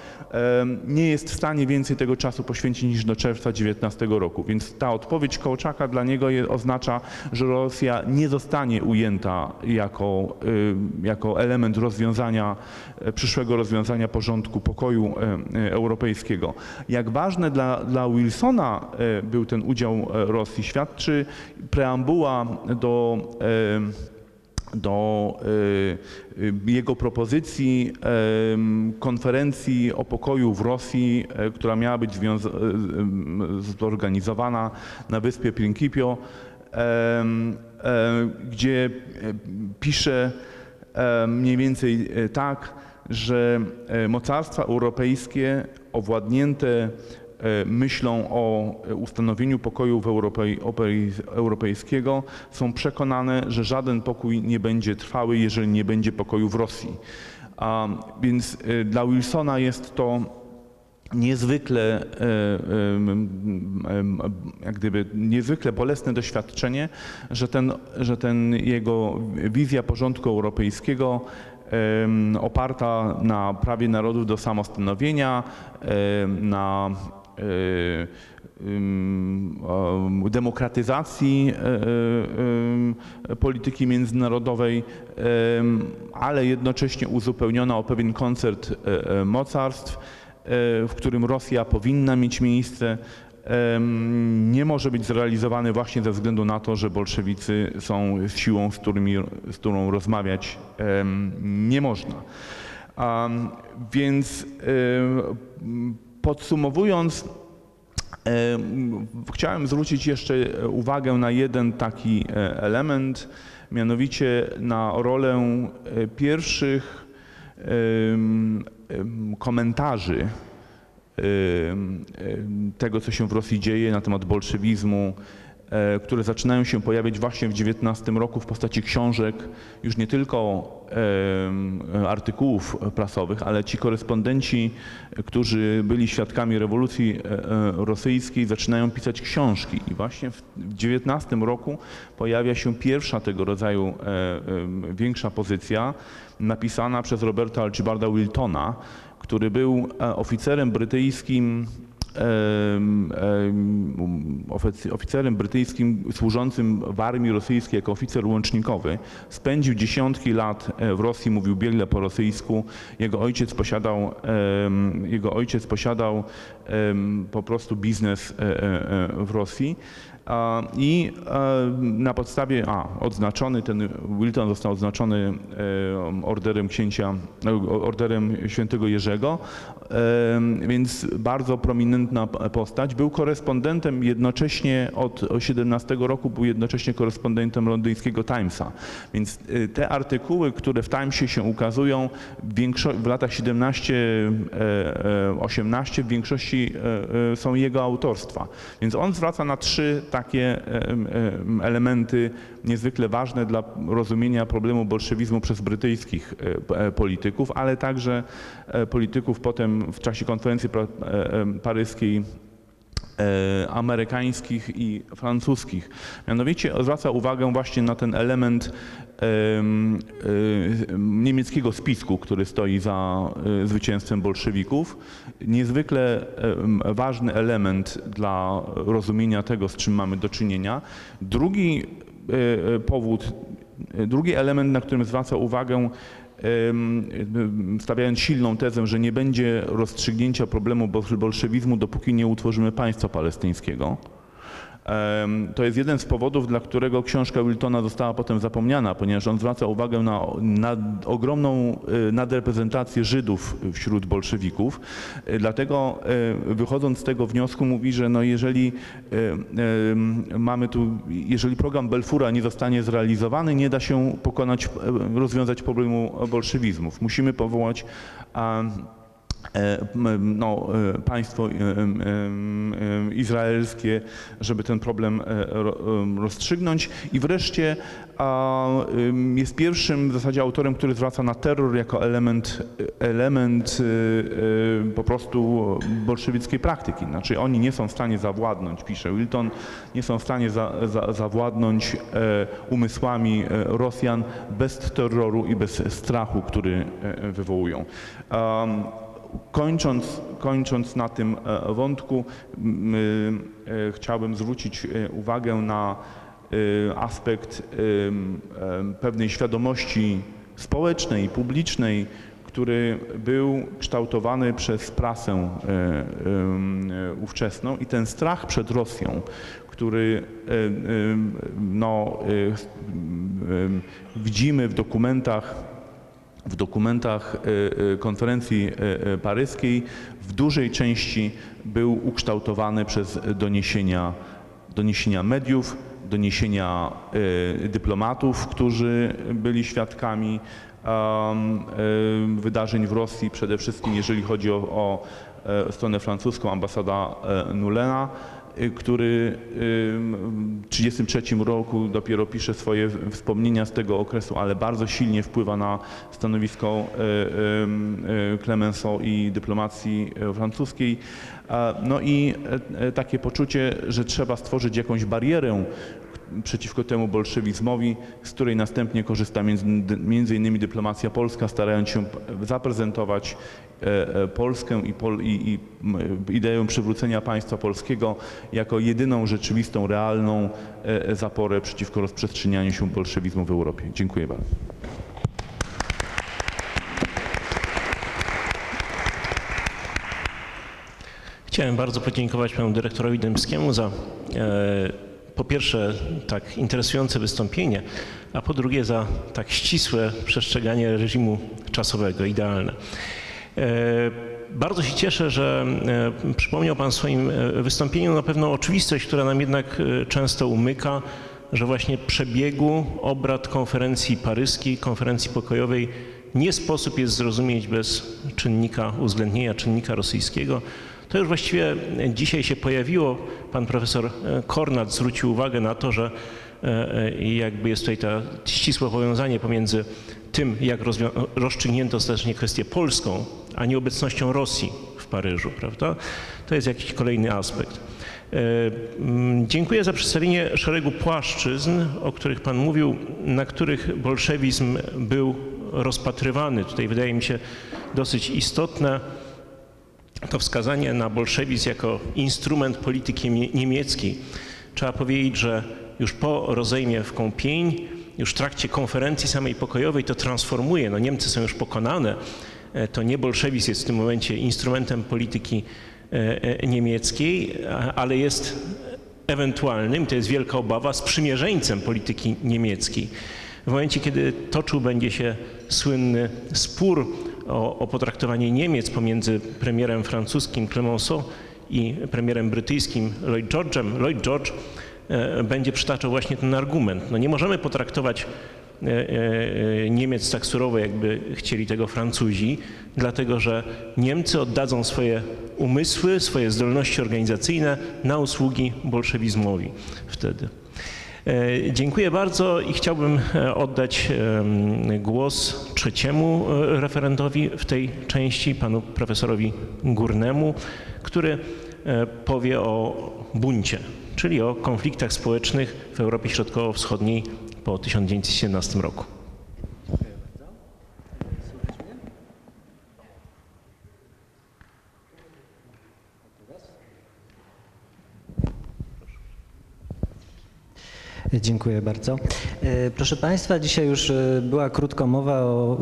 nie jest w stanie więcej tego czasu poświęcić niż do czerwca dziewiętnastego roku. Więc ta odpowiedź Kołczaka dla niego oznacza, że Rosja nie zostanie ujęta jako, jako element rozwiązania, przyszłego rozwiązania porządku pokoju europejskiego. Jak ważny dla, dla Wilsona był ten udział Rosji, świadczy preambuła do do jego propozycji konferencji o pokoju w Rosji, która miała być zorganizowana na wyspie Prinkipio, gdzie pisze mniej więcej tak, że mocarstwa europejskie owładnięte myślą o ustanowieniu pokoju europejskiego są przekonane, że żaden pokój nie będzie trwały, jeżeli nie będzie pokoju w Rosji. A więc dla Wilsona jest to niezwykle, jak gdyby, niezwykle bolesne doświadczenie, że ten, że ten jego wizja porządku europejskiego oparta na prawie narodów do samostanowienia, na demokratyzacji polityki międzynarodowej, ale jednocześnie uzupełniona o pewien koncert mocarstw, w którym Rosja powinna mieć miejsce, nie może być zrealizowany właśnie ze względu na to, że bolszewicy są siłą, z, którymi, z którą rozmawiać nie można. A więc podsumowując, chciałem zwrócić jeszcze uwagę na jeden taki element, mianowicie na rolę pierwszych komentarzy tego, co się w Rosji dzieje na temat bolszewizmu które zaczynają się pojawiać właśnie w dziewiętnastym roku w postaci książek, już nie tylko artykułów prasowych, ale ci korespondenci, którzy byli świadkami rewolucji rosyjskiej, zaczynają pisać książki. I właśnie w dziewiętnastym roku pojawia się pierwsza tego rodzaju większa pozycja napisana przez Roberta Archibalda Wiltona, który był oficerem brytyjskim oficerem brytyjskim służącym w armii rosyjskiej jako oficer łącznikowy. Spędził dziesiątki lat w Rosji, mówił biegle po rosyjsku. Jego ojciec posiadał, jego ojciec posiadał po prostu biznes w Rosji. I na podstawie, a odznaczony, ten Wilton został odznaczony orderem księcia, orderem świętego Jerzego, więc bardzo prominentna postać. Był korespondentem jednocześnie od siedemnastego roku, był jednocześnie korespondentem londyńskiego Timesa. Więc te artykuły, które w Timesie się ukazują w latach siedemnastym osiemnastym w większości są jego autorstwa. Więc on zwraca na trzy takie elementy niezwykle ważne dla rozumienia problemu bolszewizmu przez brytyjskich polityków, ale także polityków potem w czasie konferencji paryskiej amerykańskich i francuskich. Mianowicie zwraca uwagę właśnie na ten element niemieckiego spisku, który stoi za zwycięstwem bolszewików. Niezwykle ważny element dla rozumienia tego, z czym mamy do czynienia. Drugi powód, drugi element, na którym zwraca uwagę, stawiając silną tezę, że nie będzie rozstrzygnięcia problemu bolszewizmu, dopóki nie utworzymy państwa palestyńskiego. To jest jeden z powodów, dla którego książka Wiltona została potem zapomniana, ponieważ on zwraca uwagę na, na ogromną nadreprezentację Żydów wśród bolszewików. Dlatego wychodząc z tego wniosku mówi, że no jeżeli mamy tu, jeżeli program Balfoura nie zostanie zrealizowany, nie da się pokonać, rozwiązać problemu bolszewizmów. Musimy powołać a, No, państwo izraelskie, żeby ten problem rozstrzygnąć. I wreszcie jest pierwszym w zasadzie autorem, który zwraca na terror jako element, element po prostu bolszewickiej praktyki. Znaczy oni nie są w stanie zawładnąć, pisze Wilton, nie są w stanie za, za, zawładnąć umysłami Rosjan bez terroru i bez strachu, który wywołują. Kończąc, kończąc na tym wątku, chciałbym zwrócić uwagę na aspekt pewnej świadomości społecznej i publicznej, który był kształtowany przez prasę ówczesną i ten strach przed Rosją, który no, widzimy w dokumentach w dokumentach konferencji paryskiej w dużej części był ukształtowany przez doniesienia, doniesienia mediów, doniesienia dyplomatów, którzy byli świadkami wydarzeń w Rosji, przede wszystkim jeżeli chodzi o, o stronę francuską, ambasada Noulensa, który w tysiąc dziewięćset trzydziestym trzecim roku dopiero pisze swoje wspomnienia z tego okresu, ale bardzo silnie wpływa na stanowisko Clemenceau i dyplomacji francuskiej. No i takie poczucie, że trzeba stworzyć jakąś barierę przeciwko temu bolszewizmowi, z której następnie korzysta między innymi dyplomacja polska, starając się zaprezentować Polskę i, pol, i, i ideę przywrócenia państwa polskiego jako jedyną rzeczywistą, realną zaporę przeciwko rozprzestrzenianiu się bolszewizmu w Europie. Dziękuję bardzo. Chciałem bardzo podziękować panu dyrektorowi Dębskiemu za po pierwsze tak interesujące wystąpienie, a po drugie za tak ścisłe przestrzeganie reżimu czasowego, idealne. Bardzo się cieszę, że przypomniał pan w swoim wystąpieniu na pewną oczywistość, która nam jednak często umyka, że właśnie przebiegu obrad konferencji paryskiej, konferencji pokojowej nie sposób jest zrozumieć bez czynnika uwzględnienia czynnika rosyjskiego. To już właściwie dzisiaj się pojawiło. Pan profesor Kornat zwrócił uwagę na to, że jakby jest tutaj to ścisłe powiązanie pomiędzy tym, jak rozstrzygnięto ostatecznie kwestię polską, a nieobecnością Rosji w Paryżu, prawda? To jest jakiś kolejny aspekt. Dziękuję za przedstawienie szeregu płaszczyzn, o których Pan mówił, na których bolszewizm był rozpatrywany. Tutaj wydaje mi się dosyć istotne to wskazanie na bolszewizm jako instrument polityki niemieckiej. Trzeba powiedzieć, że już po rozejmie w Kąpień, już w trakcie konferencji samej pokojowej to transformuje. No, Niemcy są już pokonane. To nie bolszewizm jest w tym momencie instrumentem polityki niemieckiej, ale jest ewentualnym, to jest wielka obawa, sprzymierzeńcem polityki niemieckiej. W momencie, kiedy toczył będzie się słynny spór o, o potraktowanie Niemiec pomiędzy premierem francuskim Clemenceau i premierem brytyjskim Lloyd George'em, Lloyd George będzie przytaczał właśnie ten argument. No nie możemy potraktować Niemiec tak surowo, jakby chcieli tego Francuzi, dlatego że Niemcy oddadzą swoje umysły, swoje zdolności organizacyjne na usługi bolszewizmowi wtedy. Dziękuję bardzo i chciałbym oddać głos trzeciemu referentowi w tej części, panu profesorowi Górnemu, który powie o buncie, czyli o konfliktach społecznych w Europie Środkowo-Wschodniej po tysiąc dziewięćset siedemnastym roku. Dziękuję bardzo. Proszę Państwa, dzisiaj już była krótko mowa o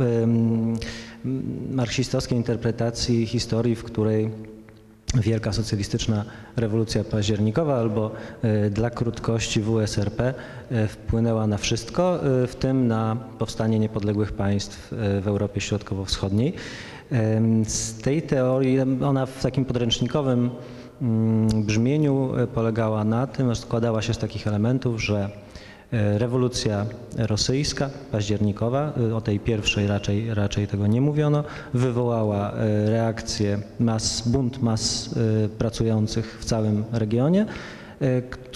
marksistowskiej interpretacji historii, w której Wielka Socjalistyczna Rewolucja Październikowa albo dla krótkości W S R P wpłynęła na wszystko, w tym na powstanie niepodległych państw w Europie Środkowo-Wschodniej. Z tej teorii, ona w takim podręcznikowym brzmieniu polegała na tym, że składała się z takich elementów, że rewolucja rosyjska, październikowa, o tej pierwszej raczej, raczej tego nie mówiono, wywołała reakcję mas, bunt mas pracujących w całym regionie,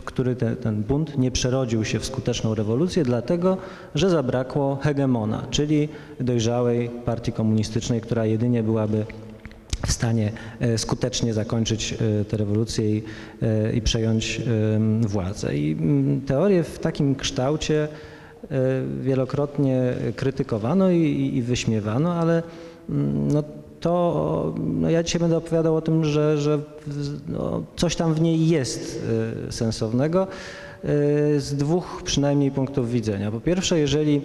który te, ten bunt nie przerodził się w skuteczną rewolucję, dlatego że zabrakło hegemona, czyli dojrzałej partii komunistycznej, która jedynie byłaby w stanie skutecznie zakończyć tę rewolucję i, i przejąć władzę. I teorię w takim kształcie wielokrotnie krytykowano i, i wyśmiewano, ale no to no ja dzisiaj będę opowiadał o tym, że, że no coś tam w niej jest sensownego z dwóch przynajmniej punktów widzenia. Po pierwsze, jeżeli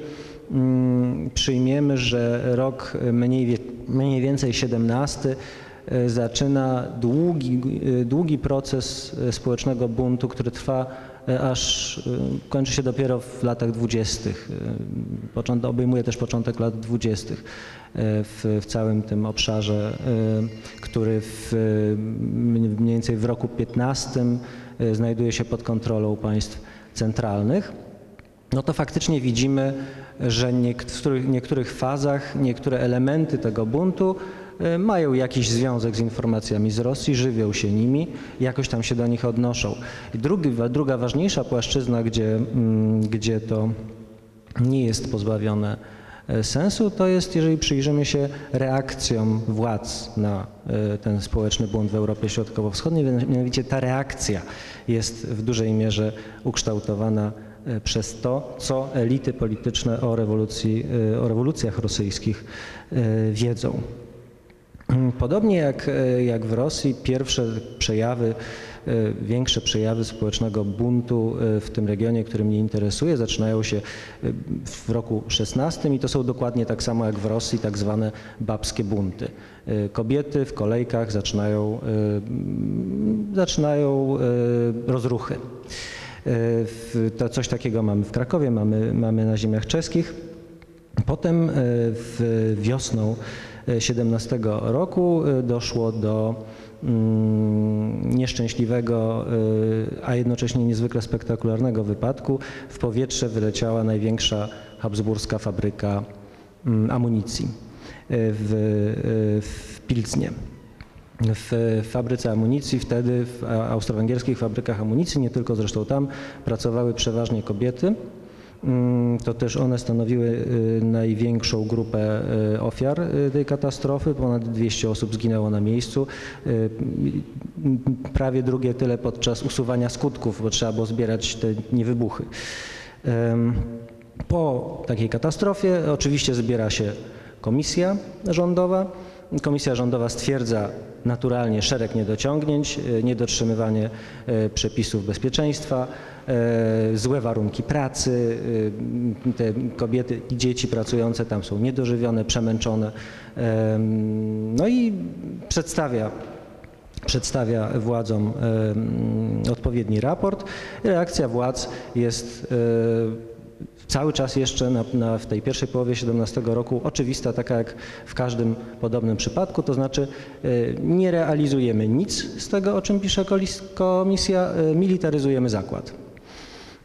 przyjmiemy, że rok mniej, mniej więcej siedemnasty zaczyna długi, długi proces społecznego buntu, który trwa aż, kończy się dopiero w latach dwudziestych. Obejmuje też początek lat dwudziestych w, w całym tym obszarze, który w, mniej więcej w roku piętnastym znajduje się pod kontrolą państw centralnych. No to faktycznie widzimy, że w niektórych fazach niektóre elementy tego buntu mają jakiś związek z informacjami z Rosji, żywią się nimi, jakoś tam się do nich odnoszą. I drugi, druga ważniejsza płaszczyzna, gdzie, gdzie to nie jest pozbawione sensu, to jest, jeżeli przyjrzymy się reakcjom władz na ten społeczny bunt w Europie Środkowo-Wschodniej, mianowicie ta reakcja jest w dużej mierze ukształtowana przez to, co elity polityczne o rewolucji, o rewolucjach rosyjskich wiedzą. Podobnie jak, jak w Rosji, pierwsze przejawy, większe przejawy społecznego buntu w tym regionie, który mnie interesuje, zaczynają się w roku szesnastym i to są dokładnie tak samo jak w Rosji tak zwane babskie bunty. Kobiety w kolejkach zaczynają, zaczynają rozruchy. To coś takiego mamy w Krakowie, mamy, mamy na ziemiach czeskich. Potem w wiosną siedemnastego roku doszło do nieszczęśliwego, a jednocześnie niezwykle spektakularnego wypadku. W powietrze wyleciała największa habsburska fabryka amunicji w, w Pilznie. w fabryce amunicji, wtedy w austro-węgierskich fabrykach amunicji, nie tylko zresztą tam, pracowały przeważnie kobiety. To też one stanowiły największą grupę ofiar tej katastrofy. Ponad dwieście osób zginęło na miejscu. Prawie drugie tyle podczas usuwania skutków, bo trzeba było zbierać te niewybuchy. Po takiej katastrofie oczywiście zbiera się komisja rządowa. Komisja rządowa stwierdza naturalnie szereg niedociągnięć, niedotrzymywanie przepisów bezpieczeństwa, złe warunki pracy, te kobiety i dzieci pracujące tam są niedożywione, przemęczone. No i przedstawia, przedstawia władzom odpowiedni raport. Reakcja władz jest cały czas jeszcze na, na, w tej pierwszej połowie siedemnastego roku oczywista, taka jak w każdym podobnym przypadku, to znaczy y, nie realizujemy nic z tego, o czym pisze komisja, y, militaryzujemy zakład.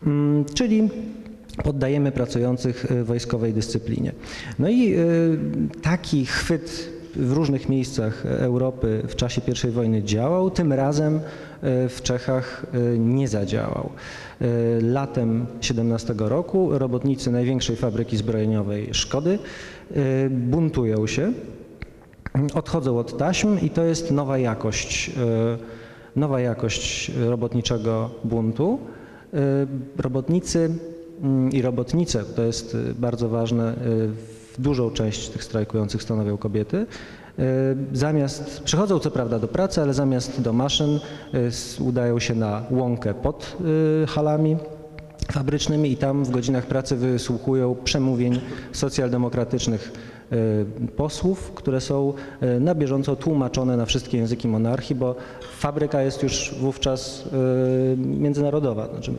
Mm, czyli poddajemy pracujących wojskowej dyscyplinie. No i y, taki chwyt w różnych miejscach Europy w czasie pierwszej wojny działał, tym razem w Czechach nie zadziałał. Latem siedemnastego roku robotnicy największej fabryki zbrojeniowej Szkody buntują się, odchodzą od taśm i to jest nowa jakość, nowa jakość robotniczego buntu. Robotnicy i robotnice, to jest bardzo ważne, dużą część tych strajkujących stanowią kobiety. Zamiast, przychodzą co prawda do pracy, ale zamiast do maszyn udają się na łąkę pod halami fabrycznymi i tam w godzinach pracy wysłuchują przemówień socjaldemokratycznych posłów, które są na bieżąco tłumaczone na wszystkie języki monarchii, bo fabryka jest już wówczas międzynarodowa. Znaczy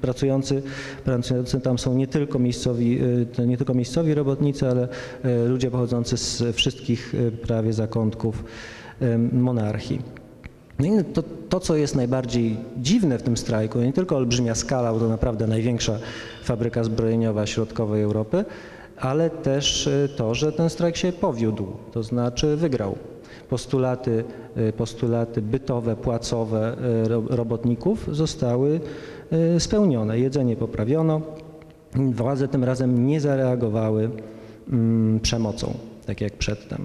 pracujący, pracujący tam są nie tylko miejscowi, nie tylko miejscowi robotnicy, ale ludzie pochodzący z wszystkich prawie zakątków monarchii. No i to, to, co jest najbardziej dziwne w tym strajku, nie tylko olbrzymia skala, bo to naprawdę największa fabryka zbrojeniowa środkowej Europy, ale też to, że ten strajk się powiódł, to znaczy wygrał. Postulaty, postulaty bytowe, płacowe robotników zostały spełnione. Jedzenie poprawiono. Władze tym razem nie zareagowały przemocą, tak jak przedtem.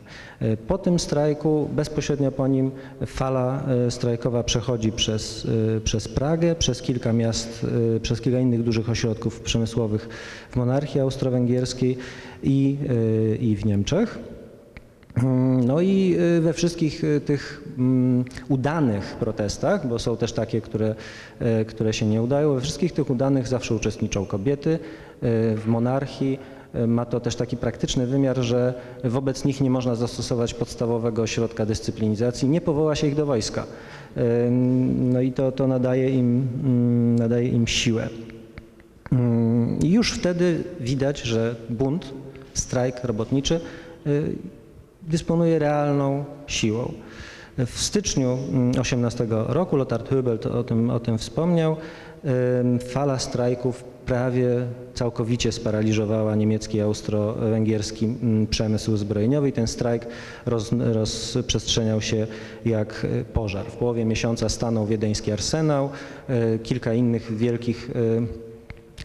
Po tym strajku, bezpośrednio po nim, fala strajkowa przechodzi przez, przez Pragę, przez kilka miast, przez kilka innych dużych ośrodków przemysłowych w monarchii austro-węgierskiej i, i w Niemczech. No i we wszystkich tych udanych protestach, bo są też takie, które, które się nie udają, we wszystkich tych udanych zawsze uczestniczą kobiety. W monarchii ma to też taki praktyczny wymiar, że wobec nich nie można zastosować podstawowego ośrodka dyscyplinizacji, nie powoła się ich do wojska. No i to, to nadaje im, nadaje im siłę. I już wtedy widać, że bunt, strajk robotniczy dysponuje realną siłą. W styczniu osiemnastego roku, Lothar Höbelt o tym, o tym wspomniał, fala strajków prawie całkowicie sparaliżowała niemiecki i austro-węgierski przemysł zbrojeniowy i ten strajk roz, rozprzestrzeniał się jak pożar. W połowie miesiąca stanął wiedeński arsenał, kilka innych wielkich,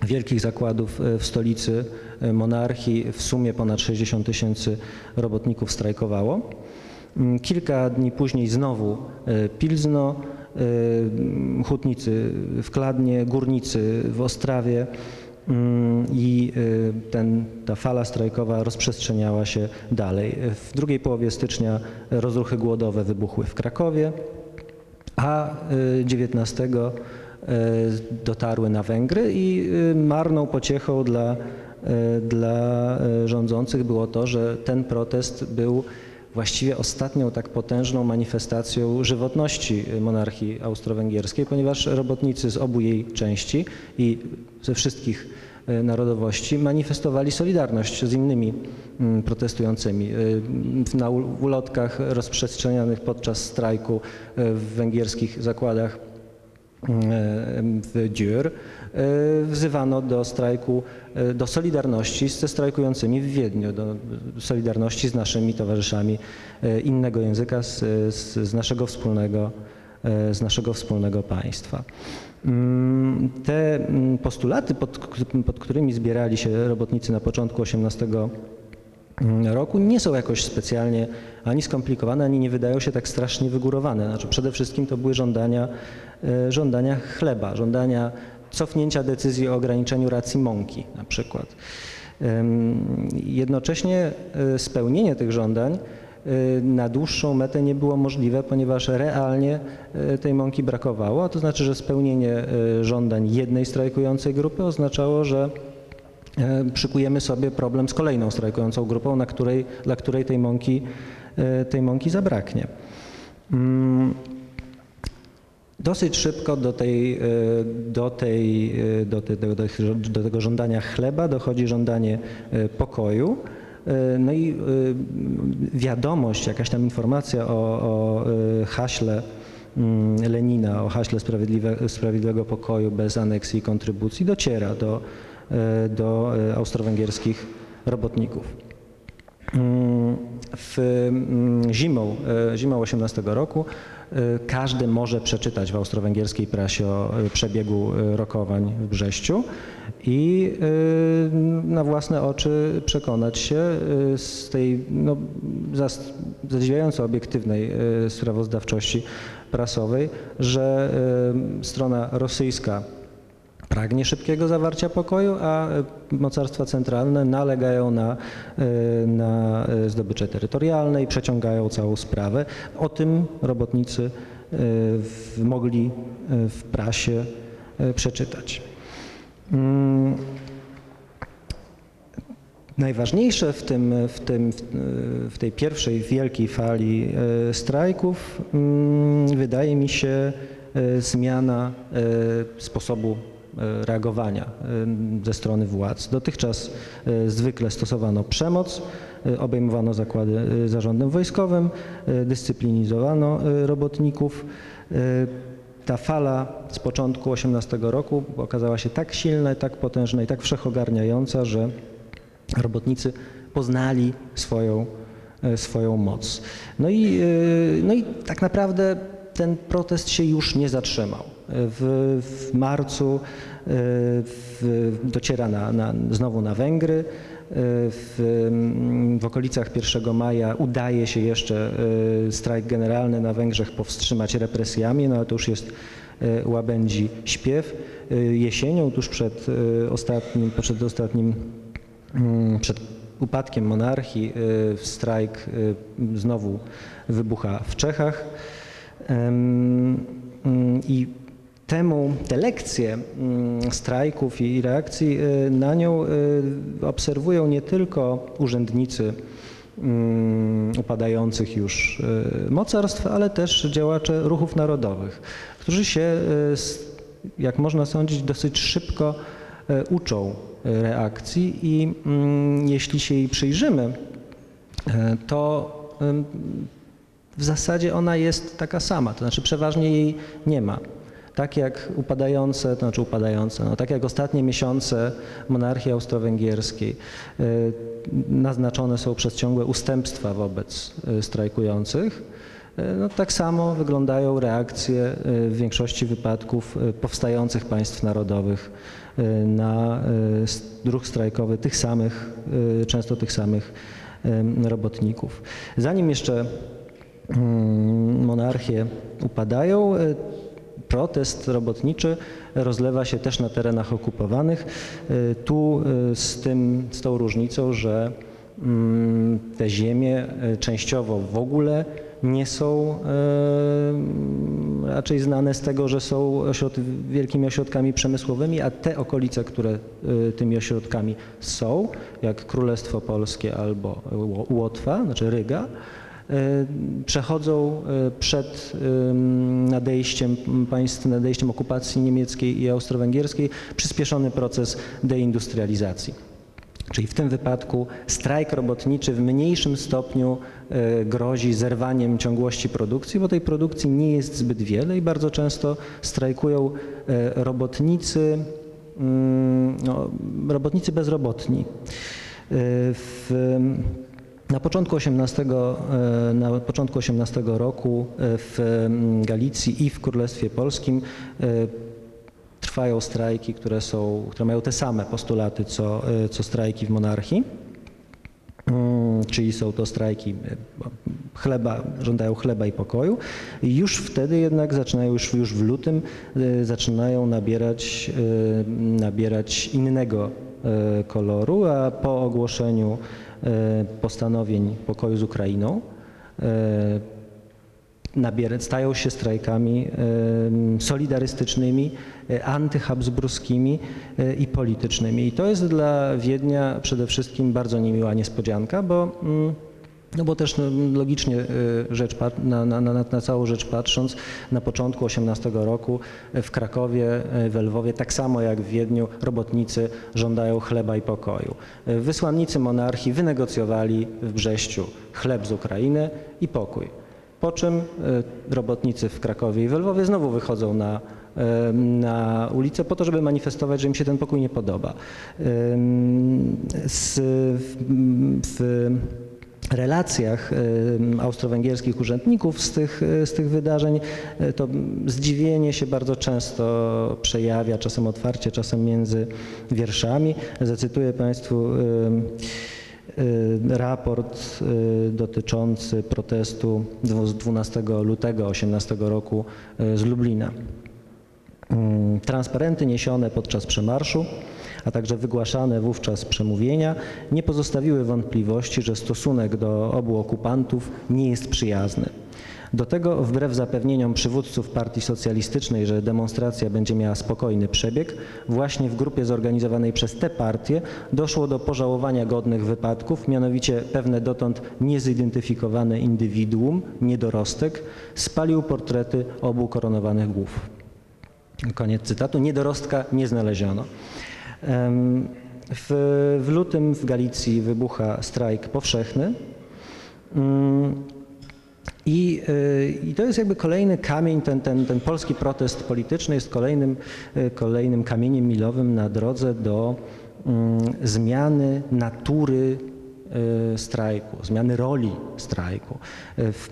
wielkich zakładów w stolicy monarchii, w sumie ponad sześćdziesiąt tysięcy robotników strajkowało. Kilka dni później znowu Pilzno, hutnicy w Kladnie, górnicy w Ostrawie i ten, ta fala strajkowa rozprzestrzeniała się dalej. W drugiej połowie stycznia rozruchy głodowe wybuchły w Krakowie, a dziewiętnastego dotarły na Węgry i marną pociechą dla dla rządzących było to, że ten protest był właściwie ostatnią tak potężną manifestacją żywotności monarchii austro-węgierskiej, ponieważ robotnicy z obu jej części i ze wszystkich narodowości manifestowali solidarność z innymi protestującymi. Na ulotkach rozprzestrzenianych podczas strajku w węgierskich zakładach w Dürr wzywano do strajku, do solidarności ze strajkującymi w Wiedniu, do solidarności z naszymi towarzyszami innego języka, z, z, naszego, wspólnego, z naszego wspólnego państwa. Te postulaty, pod, pod którymi zbierali się robotnicy na początku osiemnastego roku, nie są jakoś specjalnie ani skomplikowane, ani nie wydają się tak strasznie wygórowane. Znaczy, przede wszystkim to były żądania, żądania chleba, żądania cofnięcia decyzji o ograniczeniu racji mąki na przykład. Jednocześnie spełnienie tych żądań na dłuższą metę nie było możliwe, ponieważ realnie tej mąki brakowało. To znaczy, że spełnienie żądań jednej strajkującej grupy oznaczało, że przykujemy sobie problem z kolejną strajkującą grupą, na której, dla której tej mąki, tej mąki zabraknie. Dosyć szybko do, tej, do, tej, do, te, do, do tego żądania chleba dochodzi żądanie pokoju. No i wiadomość, jakaś tam informacja o, o haśle Lenina, o haśle sprawiedliwe, sprawiedliwego pokoju bez aneksji i kontrybucji dociera do do austro-węgierskich robotników. W zimą, zimą osiemnastego roku każdy może przeczytać w austro-węgierskiej prasie o przebiegu rokowań w Brześciu i na własne oczy przekonać się z tej no, zadziwiająco obiektywnej sprawozdawczości prasowej, że strona rosyjska pragnie szybkiego zawarcia pokoju, a mocarstwa centralne nalegają na, na zdobycze terytorialne i przeciągają całą sprawę. O tym robotnicy w, mogli w prasie przeczytać. Najważniejsze w, tym, w, tym, w tej pierwszej wielkiej fali strajków wydaje mi się zmiana sposobu reagowania ze strony władz. Dotychczas zwykle stosowano przemoc, obejmowano zakłady zarządem wojskowym, dyscyplinizowano robotników. Ta fala z początku osiemnastego roku okazała się tak silna, tak potężna i tak wszechogarniająca, że robotnicy poznali swoją, swoją moc. No i, no i tak naprawdę ten protest się już nie zatrzymał. W, w marcu w, dociera na, na, znowu na Węgry. W, w okolicach pierwszego maja udaje się jeszcze strajk generalny na Węgrzech powstrzymać represjami, no ale to już jest łabędzi śpiew. Jesienią, tuż przed ostatnim, przed ostatnim przed upadkiem monarchii, strajk znowu wybucha w Czechach. I temu, te lekcje strajków i reakcji na nią obserwują nie tylko urzędnicy upadających już mocarstw, ale też działacze ruchów narodowych, którzy się, jak można sądzić, dosyć szybko uczą reakcji i jeśli się jej przyjrzymy, to w zasadzie ona jest taka sama, to znaczy przeważnie jej nie ma. Tak jak upadające, to znaczy upadające, no, tak jak ostatnie miesiące monarchii austro-węgierskiej y, naznaczone są przez ciągłe ustępstwa wobec y, strajkujących, y, no, tak samo wyglądają reakcje y, w większości wypadków y, powstających państw narodowych y, na y, ruch strajkowy tych samych, y, często tych samych y, robotników. Zanim jeszcze monarchie upadają, protest robotniczy rozlewa się też na terenach okupowanych. Tu z, tym, z tą różnicą, że te ziemie częściowo w ogóle nie są raczej znane z tego, że są wielkimi ośrodkami przemysłowymi, a te okolice, które tymi ośrodkami są, jak Królestwo Polskie albo Łotwa, znaczy Ryga, przechodzą przed nadejściem państw, nadejściem okupacji niemieckiej i austro-węgierskiej przyspieszony proces deindustrializacji. Czyli w tym wypadku strajk robotniczy w mniejszym stopniu grozi zerwaniem ciągłości produkcji, bo tej produkcji nie jest zbyt wiele i bardzo często strajkują robotnicy, no, robotnicy bezrobotni. W, na początku osiemnastego, na początku osiemnastego roku w Galicji i w Królestwie Polskim trwają strajki, które, są, które mają te same postulaty, co, co strajki w monarchii. Czyli są to strajki chleba, żądają chleba i pokoju. Już wtedy jednak zaczynają, już, już w lutym zaczynają nabierać, nabierać innego koloru, a po ogłoszeniu postanowień pokoju z Ukrainą Nabier, stają się strajkami y, solidarystycznymi, y, antyhabsburskimi y, i politycznymi. I to jest dla Wiednia przede wszystkim bardzo niemiła niespodzianka, bo, y, no bo też no, logicznie y, rzecz, na, na, na, na całą rzecz patrząc, na początku osiemnastego roku w Krakowie, we Lwowie, tak samo jak w Wiedniu, robotnicy żądają chleba i pokoju. Wysłannicy monarchii wynegocjowali w Brześciu chleb z Ukrainy i pokój. Po czym robotnicy w Krakowie i we Lwowie znowu wychodzą na, na ulicę po to, żeby manifestować, że im się ten pokój nie podoba. Z, w relacjach austro-węgierskich urzędników z tych, z tych wydarzeń to zdziwienie się bardzo często przejawia, czasem otwarcie, czasem między wierszami. Zacytuję Państwu raport dotyczący protestu z dwunastego lutego osiemnastego roku z Lublina. Transparenty niesione podczas przemarszu, a także wygłaszane wówczas przemówienia nie pozostawiły wątpliwości, że stosunek do obu okupantów nie jest przyjazny. Do tego, wbrew zapewnieniom przywódców Partii Socjalistycznej, że demonstracja będzie miała spokojny przebieg, właśnie w grupie zorganizowanej przez tę partię doszło do pożałowania godnych wypadków, mianowicie pewne dotąd niezidentyfikowane indywiduum, niedorostek, spalił portrety obu koronowanych głów. Koniec cytatu. Niedorostka nie znaleziono. W, w lutym w Galicji wybucha strajk powszechny. I, I to jest jakby kolejny kamień, ten, ten, ten polski protest polityczny jest kolejnym, kolejnym kamieniem milowym na drodze do mm, zmiany natury y, strajku, zmiany roli strajku.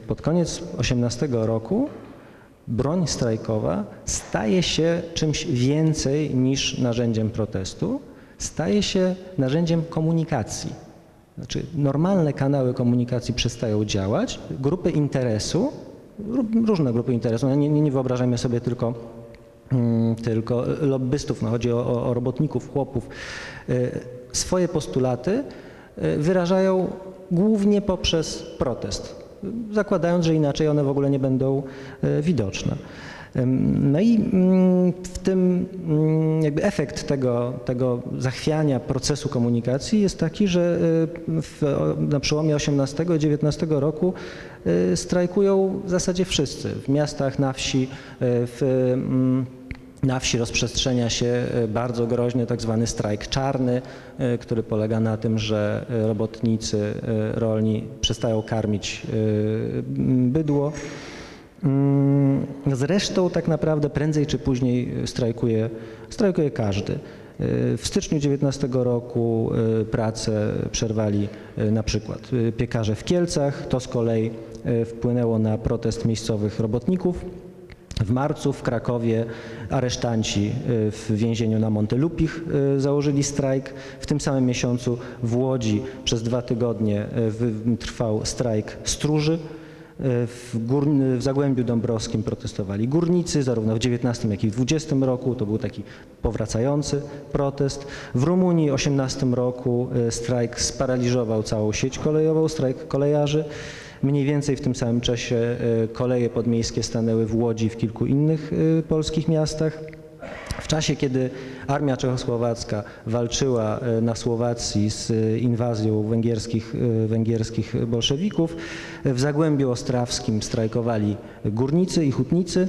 Pod koniec osiemnastego roku broń strajkowa staje się czymś więcej niż narzędziem protestu, staje się narzędziem komunikacji. Znaczy, normalne kanały komunikacji przestają działać, grupy interesu, różne grupy interesu, nie, nie, nie wyobrażajmy sobie tylko, tylko lobbystów, no chodzi o, o robotników, chłopów, swoje postulaty wyrażają głównie poprzez protest, zakładając, że inaczej one w ogóle nie będą widoczne. No i w tym jakby efekt tego, tego zachwiania procesu komunikacji jest taki, że w, na przełomie osiemnastego i dziewiętnastego roku strajkują w zasadzie wszyscy. W miastach, na wsi, w, na wsi rozprzestrzenia się bardzo groźny tak zwany strajk czarny, który polega na tym, że robotnicy rolni przestają karmić bydło. Zresztą tak naprawdę prędzej czy później strajkuje, strajkuje każdy. W styczniu dziewiętnastego roku pracę przerwali na przykład piekarze w Kielcach. To z kolei wpłynęło na protest miejscowych robotników. W marcu w Krakowie aresztanci w więzieniu na Montelupich założyli strajk. W tym samym miesiącu w Łodzi przez dwa tygodnie trwał strajk stróży. W, górny, w Zagłębiu Dąbrowskim protestowali górnicy, zarówno w dziewiętnastym jak i w dwudziestym roku. To był taki powracający protest. W Rumunii w osiemnastym roku strajk sparaliżował całą sieć kolejową, strajk kolejarzy. Mniej więcej w tym samym czasie koleje podmiejskie stanęły w Łodzi i w kilku innych polskich miastach. W czasie, kiedy armia czechosłowacka walczyła na Słowacji z inwazją węgierskich, węgierskich bolszewików, w Zagłębiu Ostrawskim strajkowali górnicy i hutnicy,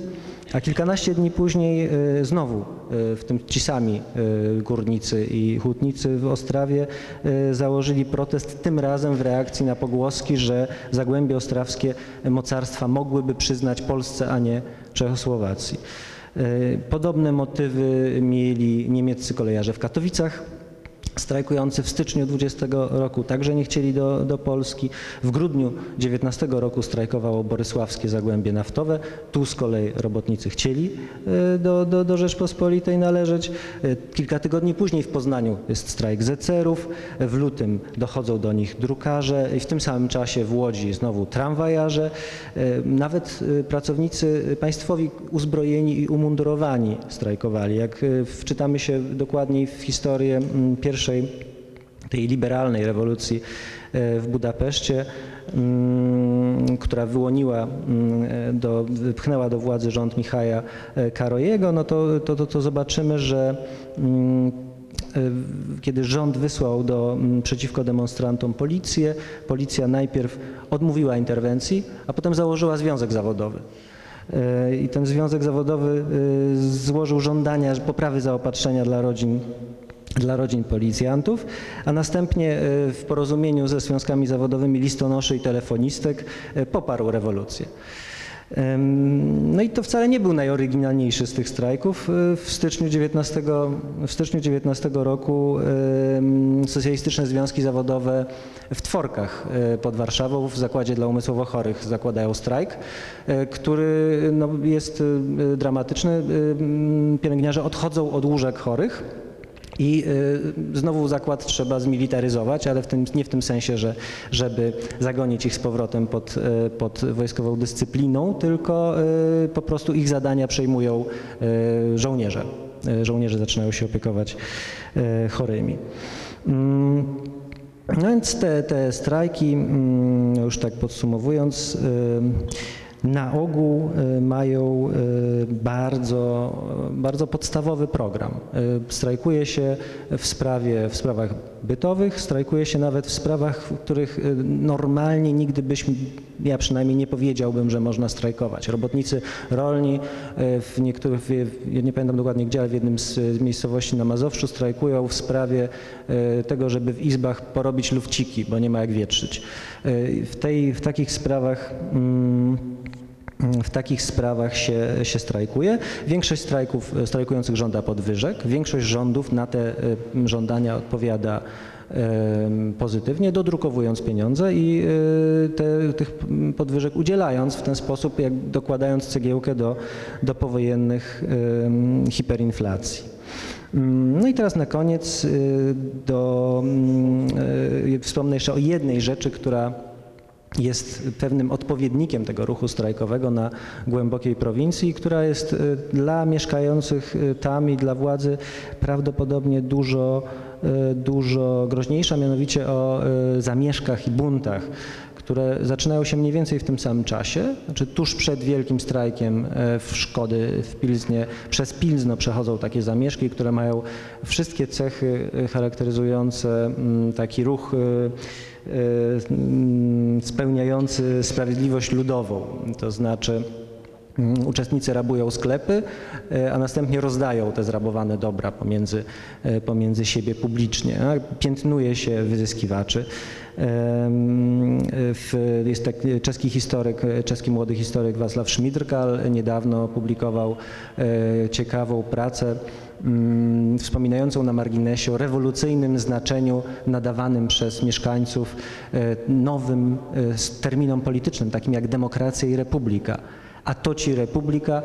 A kilkanaście dni później znowu, w tym ci sami górnicy i hutnicy w Ostrawie założyli protest, tym razem w reakcji na pogłoski, że Zagłębie Ostrawskie mocarstwa mogłyby przyznać Polsce, a nie Czechosłowacji. Podobne motywy mieli niemieccy kolejarze w Katowicach, strajkujący w styczniu dwudziestego roku także nie chcieli do, do Polski. W grudniu dziewiętnastego roku strajkowało Borysławskie Zagłębie Naftowe. Tu z kolei robotnicy chcieli do, do, do Rzeczpospolitej należeć. Kilka tygodni później w Poznaniu jest strajk zecerów. W lutym dochodzą do nich drukarze i w tym samym czasie w Łodzi znowu tramwajarze. Nawet pracownicy państwowi uzbrojeni i umundurowani strajkowali. Jak wczytamy się dokładniej w historię pierwszej tej liberalnej rewolucji w Budapeszcie, która wyłoniła, do, pchnęła do władzy rząd Michała Károlyiego, no to, to, to zobaczymy, że kiedy rząd wysłał do, przeciwko demonstrantom policję, policja najpierw odmówiła interwencji, a potem założyła związek zawodowy. I ten związek zawodowy złożył żądania poprawy zaopatrzenia dla rodzin dla rodzin policjantów, a następnie w porozumieniu ze związkami zawodowymi listonoszy i telefonistek poparł rewolucję. No i to wcale nie był najoryginalniejszy z tych strajków. W styczniu dziewiętnastego roku socjalistyczne związki zawodowe w Tworkach pod Warszawą w Zakładzie dla Umysłowo Chorych zakładają strajk, który no, jest dramatyczny. Pielęgniarze odchodzą od łóżek chorych. I y, znowu zakład trzeba zmilitaryzować, ale w tym, nie w tym sensie, że, żeby zagonić ich z powrotem pod, y, pod wojskową dyscypliną, tylko y, po prostu ich zadania przejmują y, żołnierze. Y, żołnierze zaczynają się opiekować y, chorymi. Mm. No więc te, te strajki, y, już tak podsumowując, y, na ogół mają bardzo, bardzo podstawowy program. Strajkuje się w, sprawie, w sprawach bytowych, strajkuje się nawet w sprawach, w których normalnie nigdy byśmy, ja przynajmniej nie powiedziałbym, że można strajkować. Robotnicy rolni w niektórych, nie pamiętam dokładnie gdzie, ale w jednym z miejscowości na Mazowszu strajkują w sprawie tego, żeby w izbach porobić lufciki, bo nie ma jak wietrzyć. W, tej, w takich sprawach hmm, W takich sprawach się, się strajkuje. Większość strajków, strajkujących żąda podwyżek. Większość rządów na te żądania odpowiada pozytywnie, dodrukowując pieniądze i te, tych podwyżek udzielając w ten sposób, jak dokładając cegiełkę do, do powojennych hiperinflacji. No i teraz na koniec do, wspomnę jeszcze o jednej rzeczy, która jest pewnym odpowiednikiem tego ruchu strajkowego na głębokiej prowincji, która jest dla mieszkających tam i dla władzy prawdopodobnie dużo, dużo groźniejsza, mianowicie o zamieszkach i buntach, które zaczynają się mniej więcej w tym samym czasie, znaczy tuż przed wielkim strajkiem w Szkody, w Pilznie, przez Pilzno przechodzą takie zamieszki, które mają wszystkie cechy charakteryzujące taki ruch spełniający sprawiedliwość ludową, to znaczy uczestnicy rabują sklepy, a następnie rozdają te zrabowane dobra pomiędzy, pomiędzy siebie publicznie. Piętnuje się wyzyskiwaczy. Jest tak, czeski historyk, czeski młody historyk Wacław Szmidrkal niedawno opublikował ciekawą pracę wspominającą na marginesie o rewolucyjnym znaczeniu nadawanym przez mieszkańców nowym terminom politycznym, takim jak demokracja i republika. A to ci republika,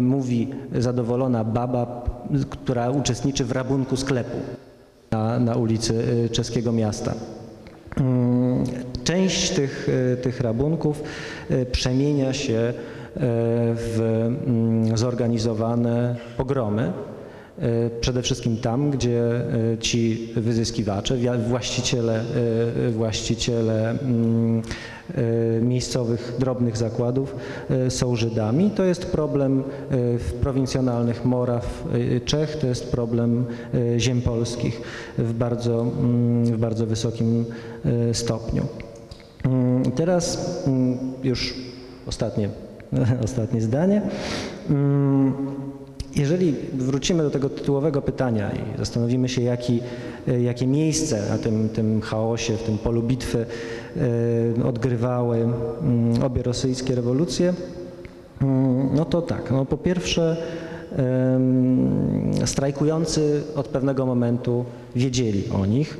mówi zadowolona baba, która uczestniczy w rabunku sklepu na, na ulicy czeskiego miasta. Część tych, tych rabunków przemienia się w zorganizowane pogromy. Przede wszystkim tam, gdzie ci wyzyskiwacze, właściciele, właściciele miejscowych, drobnych zakładów są Żydami. To jest problem w prowincjonalnych Moraw Czech, to jest problem ziem polskich w bardzo, w bardzo wysokim stopniu. Teraz już ostatnie ostatnie zdanie. Jeżeli wrócimy do tego tytułowego pytania i zastanowimy się, jaki, jakie miejsce na tym, tym chaosie, w tym polu bitwy odgrywały obie rosyjskie rewolucje, no to tak, no po pierwsze strajkujący od pewnego momentu wiedzieli o nich,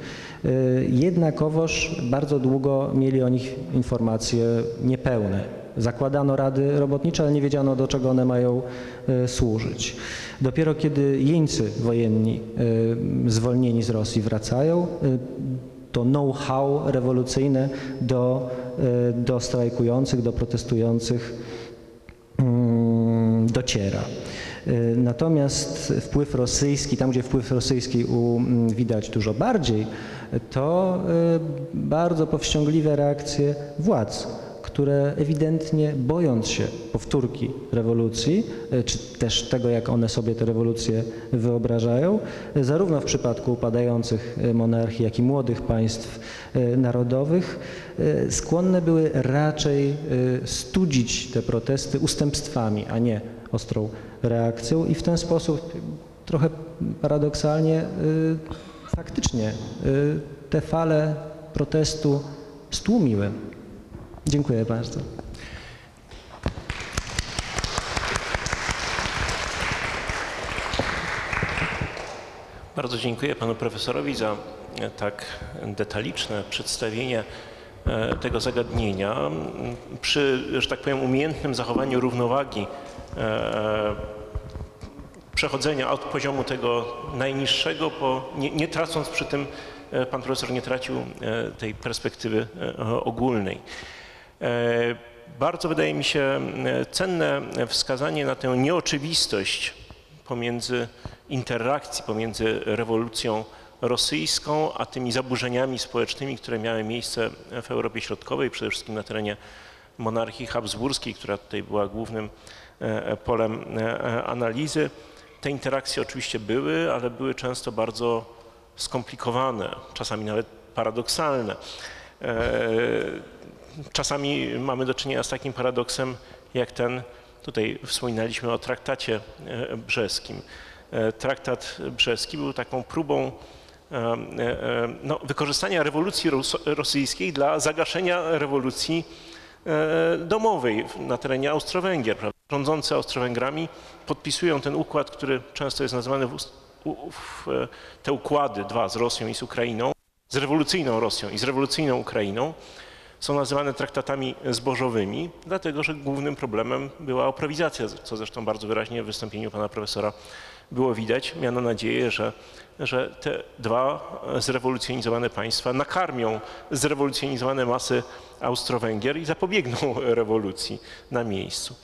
jednakowoż bardzo długo mieli o nich informacje niepełne. Zakładano rady robotnicze, ale nie wiedziano, do czego one mają y, służyć. Dopiero kiedy jeńcy wojenni y, zwolnieni z Rosji wracają, y, to know-how rewolucyjne do, y, do strajkujących, do protestujących y, dociera. Y, natomiast wpływ rosyjski, tam gdzie wpływ rosyjski u, y, widać dużo bardziej, to y, bardzo powściągliwe reakcje władz, które ewidentnie, bojąc się powtórki rewolucji, czy też tego, jak one sobie te rewolucje wyobrażają, zarówno w przypadku upadających monarchii, jak i młodych państw narodowych, skłonne były raczej studzić te protesty ustępstwami, a nie ostrą reakcją i w ten sposób trochę paradoksalnie faktycznie te fale protestu stłumiły. Dziękuję bardzo. Bardzo dziękuję panu profesorowi za tak detaliczne przedstawienie tego zagadnienia. Przy, że tak powiem, umiejętnym zachowaniu równowagi przechodzenia od poziomu tego najniższego, po, nie, nie tracąc przy tym, pan profesor nie tracił tej perspektywy ogólnej. Bardzo wydaje mi się cenne wskazanie na tę nieoczywistość pomiędzy interakcji, pomiędzy rewolucją rosyjską, a tymi zaburzeniami społecznymi, które miały miejsce w Europie Środkowej, przede wszystkim na terenie monarchii habsburskiej, która tutaj była głównym polem analizy. Te interakcje oczywiście były, ale były często bardzo skomplikowane, czasami nawet paradoksalne. Czasami mamy do czynienia z takim paradoksem, jak ten, tutaj wspominaliśmy o traktacie brzeskim. Traktat brzeski był taką próbą no, wykorzystania rewolucji rosyjskiej dla zagaszenia rewolucji domowej na terenie Austro-Węgier. Rządzący Austro-Węgrami podpisują ten układ, który często jest nazywany w, w, te układy dwa z Rosją i z Ukrainą, z rewolucyjną Rosją i z rewolucyjną Ukrainą. Są nazywane traktatami zbożowymi, dlatego że głównym problemem była aprowizacja, co zresztą bardzo wyraźnie w wystąpieniu pana profesora było widać. Miano nadzieję, że, że te dwa zrewolucjonizowane państwa nakarmią zrewolucjonizowane masy Austro-Węgier i zapobiegną rewolucji na miejscu.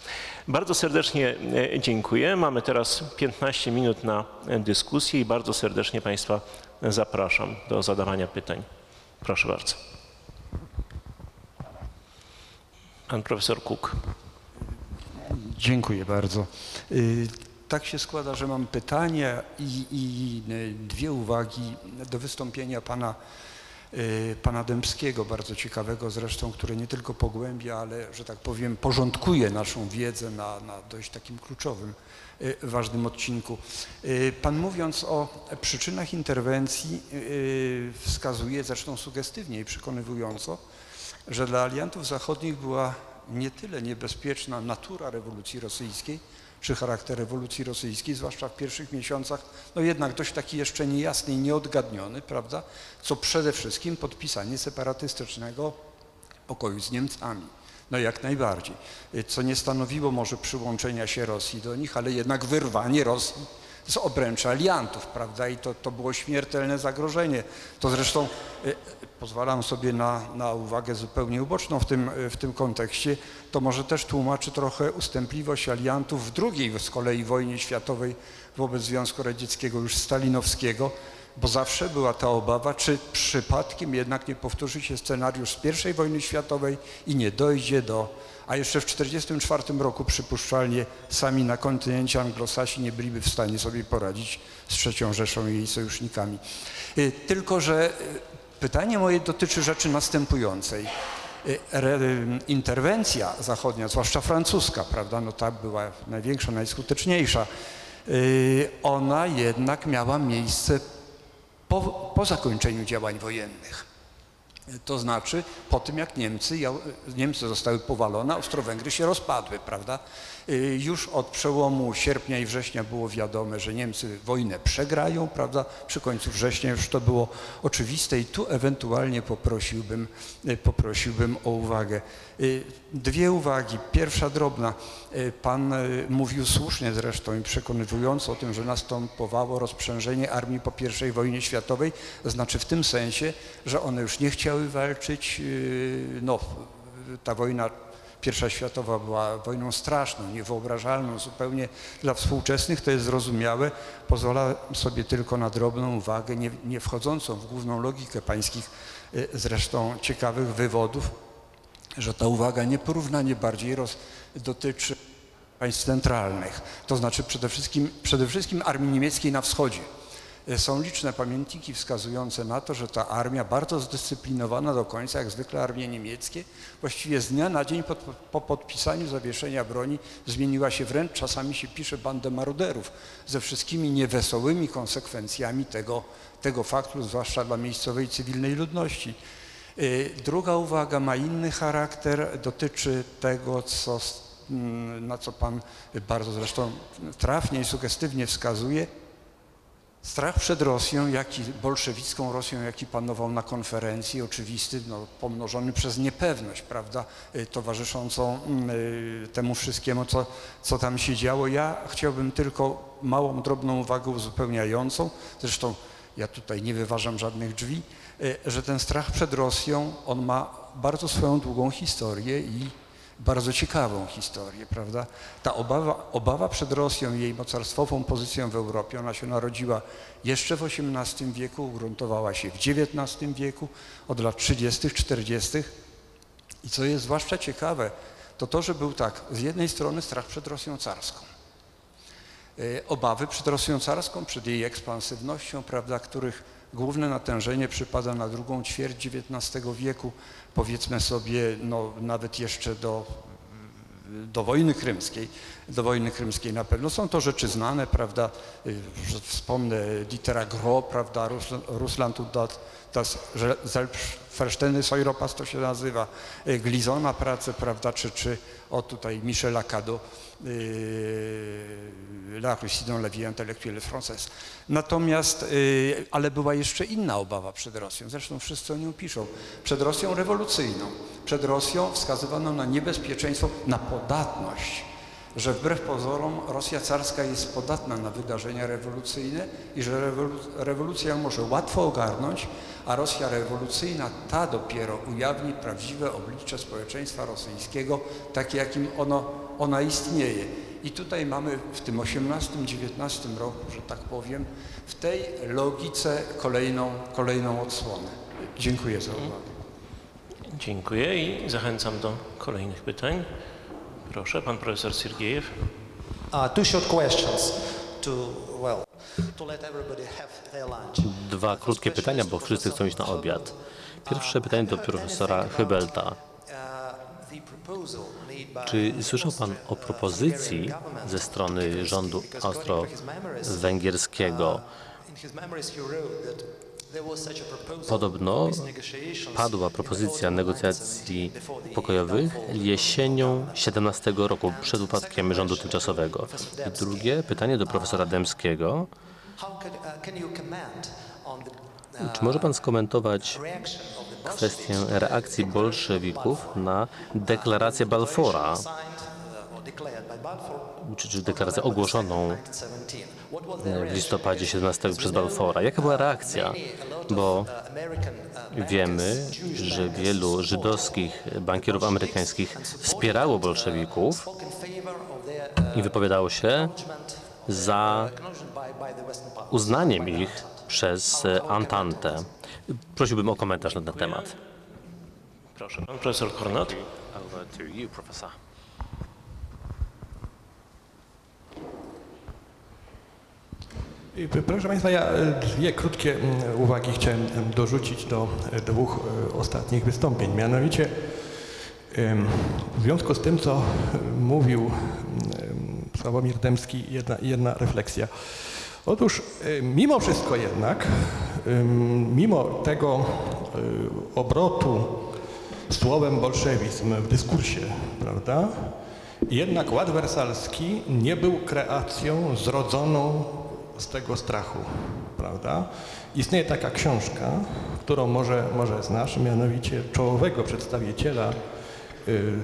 Bardzo serdecznie dziękuję. Mamy teraz piętnaście minut na dyskusję i bardzo serdecznie państwa zapraszam do zadawania pytań. Proszę bardzo. Pan profesor Kuk. Dziękuję bardzo. Tak się składa, że mam pytanie i, i dwie uwagi do wystąpienia pana, pana Dębskiego, bardzo ciekawego zresztą, które nie tylko pogłębia, ale, że tak powiem, porządkuje naszą wiedzę na, na dość takim kluczowym, ważnym odcinku. Pan, mówiąc o przyczynach interwencji, wskazuje zresztą sugestywnie i przekonywująco, że dla aliantów zachodnich była nie tyle niebezpieczna natura rewolucji rosyjskiej, czy charakter rewolucji rosyjskiej, zwłaszcza w pierwszych miesiącach, no jednak dość taki jeszcze niejasny i nieodgadniony, prawda, co przede wszystkim podpisanie separatystycznego pokoju z Niemcami. No jak najbardziej, co nie stanowiło może przyłączenia się Rosji do nich, ale jednak wyrwanie Rosji z obręczy aliantów, prawda, i to, to było śmiertelne zagrożenie. To zresztą y, pozwalam sobie na, na uwagę zupełnie uboczną w tym, y, w tym kontekście, to może też tłumaczy trochę ustępliwość aliantów w drugiej z kolei wojnie światowej wobec Związku Radzieckiego, już stalinowskiego, bo zawsze była ta obawa, czy przypadkiem jednak nie powtórzy się scenariusz z pierwszej wojny światowej i nie dojdzie do... A jeszcze w tysiąc dziewięćset czterdziestym czwartym roku przypuszczalnie sami na kontynencie Anglosasi nie byliby w stanie sobie poradzić z trzecią Rzeszą i jej sojusznikami. Tylko że pytanie moje dotyczy rzeczy następującej. interwencja zachodnia, zwłaszcza francuska, prawda, no ta była największa, najskuteczniejsza, ona jednak miała miejsce po, po zakończeniu działań wojennych. To znaczy po tym, jak Niemcy, Niemcy zostały powalone, Ostrowęgry się rozpadły, prawda? Już od przełomu sierpnia i września było wiadome, że Niemcy wojnę przegrają, prawda? Przy końcu września już to było oczywiste i tu ewentualnie poprosiłbym, poprosiłbym o uwagę. Dwie uwagi. Pierwsza drobna. Pan mówił słusznie zresztą i przekonywująco o tym, że następowało rozprzężenie armii po pierwszej wojnie światowej, znaczy w tym sensie, że one już nie chciały walczyć, no ta wojna Pierwsza światowa była wojną straszną, niewyobrażalną zupełnie dla współczesnych, to jest zrozumiałe. Pozwala sobie tylko na drobną uwagę, nie, nie wchodzącą w główną logikę pańskich zresztą ciekawych wywodów, że ta uwaga nieporównanie bardziej roz, dotyczy państw centralnych, to znaczy przede wszystkim, przede wszystkim armii niemieckiej na wschodzie. Są liczne pamiętniki wskazujące na to, że ta armia bardzo zdyscyplinowana do końca, jak zwykle armie niemieckie, właściwie z dnia na dzień po, po podpisaniu zawieszenia broni zmieniła się wręcz, czasami się pisze, bandę maruderów ze wszystkimi niewesołymi konsekwencjami tego, tego faktu, zwłaszcza dla miejscowej cywilnej ludności. Druga uwaga ma inny charakter, dotyczy tego, co, na co pan bardzo zresztą trafnie i sugestywnie wskazuje. Strach przed Rosją, jaki, bolszewicką Rosją, jaki panował na konferencji, oczywisty, no, pomnożony przez niepewność, prawda, towarzyszącą temu wszystkiemu, co, co tam się działo. Ja chciałbym tylko małą, drobną uwagę uzupełniającą, zresztą ja tutaj nie wyważam żadnych drzwi, że ten strach przed Rosją, on ma bardzo swoją długą historię i bardzo ciekawą historię, prawda? Ta obawa, obawa przed Rosją i jej mocarstwową pozycją w Europie, ona się narodziła jeszcze w osiemnastym wieku, ugruntowała się w dziewiętnastym wieku, od lat trzydziestych, czterdziestych i co jest zwłaszcza ciekawe, to to, że był tak, z jednej strony strach przed Rosją carską, obawy przed Rosją carską, przed jej ekspansywnością, prawda, których główne natężenie przypada na drugą ćwierć dziewiętnastego wieku, powiedzmy sobie, no, nawet jeszcze do, do wojny krymskiej. Do wojny krymskiej na pewno są to rzeczy znane, prawda, wspomnę Dietera Groh, prawda, Russland und das Selbstverständnis Europas to się nazywa, Glisona pracę, prawda, czy, czy o tutaj Michela Cado, La Russie dans la vie intellectuelle française. Natomiast, ale była jeszcze inna obawa przed Rosją, zresztą wszyscy o nią piszą, przed Rosją rewolucyjną. Przed Rosją wskazywano na niebezpieczeństwo, na podatność, że wbrew pozorom Rosja carska jest podatna na wydarzenia rewolucyjne i że rewolu rewolucja może łatwo ogarnąć, a Rosja rewolucyjna ta dopiero ujawni prawdziwe oblicze społeczeństwa rosyjskiego, takie jakim ono, ona istnieje. I tutaj mamy w tym osiemnastym, dziewiętnastym roku, że tak powiem, w tej logice kolejną, kolejną odsłonę. Dziękuję za uwagę. Dziękuję i zachęcam do kolejnych pytań. Proszę, pan profesor Sergiejew. Dwa krótkie pytania, bo wszyscy chcą iść na obiad. Pierwsze pytanie do profesora Höbelta. Czy słyszał pan o propozycji ze strony rządu austro-węgierskiego? Podobno padła propozycja negocjacji pokojowych jesienią siedemnastego roku, przed upadkiem rządu tymczasowego. I drugie pytanie do profesora Dębskiego. Czy może pan skomentować kwestię reakcji bolszewików na deklarację Balfoura, czy deklarację ogłoszoną w listopadzie siedemnastego przez Balfoura? Jaka była reakcja? Bo wiemy, że wielu żydowskich bankierów amerykańskich wspierało bolszewików i wypowiadało się za uznaniem ich przez Antantę. Prosiłbym o komentarz na ten temat. Proszę, pan profesor Kornot. Proszę Państwa, ja dwie krótkie uwagi chciałem dorzucić do dwóch ostatnich wystąpień. Mianowicie W związku z tym, co mówił Sławomir Dębski, jedna, jedna refleksja. Otóż mimo wszystko jednak, mimo tego obrotu słowem bolszewizm w dyskursie, prawda, jednak Ład Wersalski nie był kreacją zrodzoną z tego strachu, prawda. Istnieje taka książka, którą może, może znasz, mianowicie czołowego przedstawiciela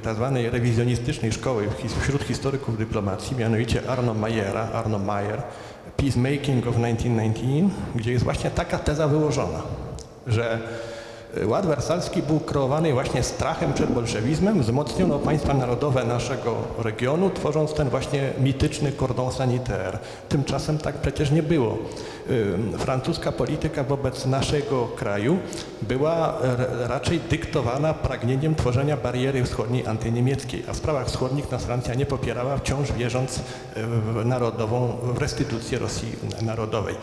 tzw. rewizjonistycznej szkoły wśród historyków dyplomacji, mianowicie Arno Mayera, Arno Mayer, Peacemaking of nineteen nineteen, gdzie jest właśnie taka teza wyłożona, że Ład Wersalski był kreowany właśnie strachem przed bolszewizmem, wzmocniono państwa narodowe naszego regionu, tworząc ten właśnie mityczny cordon sanitaire. Tymczasem tak przecież nie było. Francuska polityka wobec naszego kraju była raczej dyktowana pragnieniem tworzenia bariery wschodniej antyniemieckiej, a w sprawach wschodnich nas Francja nie popierała, wciąż wierząc w narodową, w restytucję Rosji Narodowej.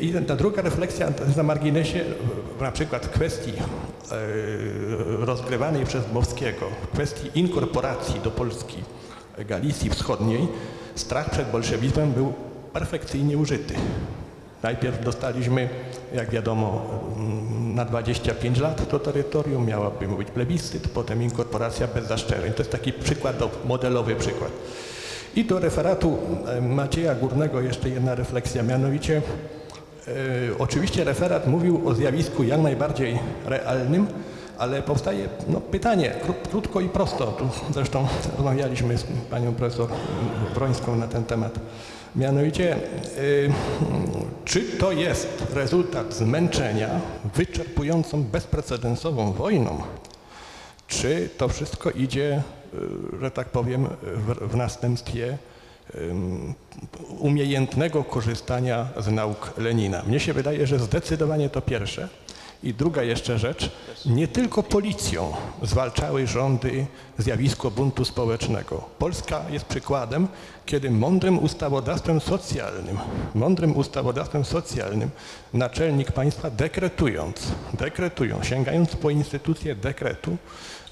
I ta druga refleksja na marginesie, na przykład kwestii rozgrywanej przez Dmowskiego, kwestii inkorporacji do Polski, Galicji Wschodniej, strach przed bolszewizmem był perfekcyjnie użyty. Najpierw dostaliśmy, jak wiadomo, na dwadzieścia pięć lat to terytorium, miałaby być plebiscyt, potem inkorporacja bez zastrzeżeń. To jest taki przykład, modelowy przykład. I do referatu Macieja Górnego jeszcze jedna refleksja, mianowicie Yy, oczywiście referat mówił o zjawisku jak najbardziej realnym, ale powstaje no, pytanie, kró, krótko i prosto. Tu zresztą rozmawialiśmy z panią profesor Brońską na ten temat. Mianowicie, yy, czy to jest rezultat zmęczenia wyczerpującą, bezprecedensową wojną, czy to wszystko idzie, yy, że tak powiem, w, w następstwie umiejętnego korzystania z nauk Lenina. Mnie się wydaje, że zdecydowanie to pierwsze. I druga jeszcze rzecz, nie tylko policją zwalczały rządy zjawisko buntu społecznego. Polska jest przykładem, kiedy mądrym ustawodawstwem socjalnym, mądrym ustawodawstwem socjalnym naczelnik państwa dekretując, dekretując, sięgając po instytucję dekretu,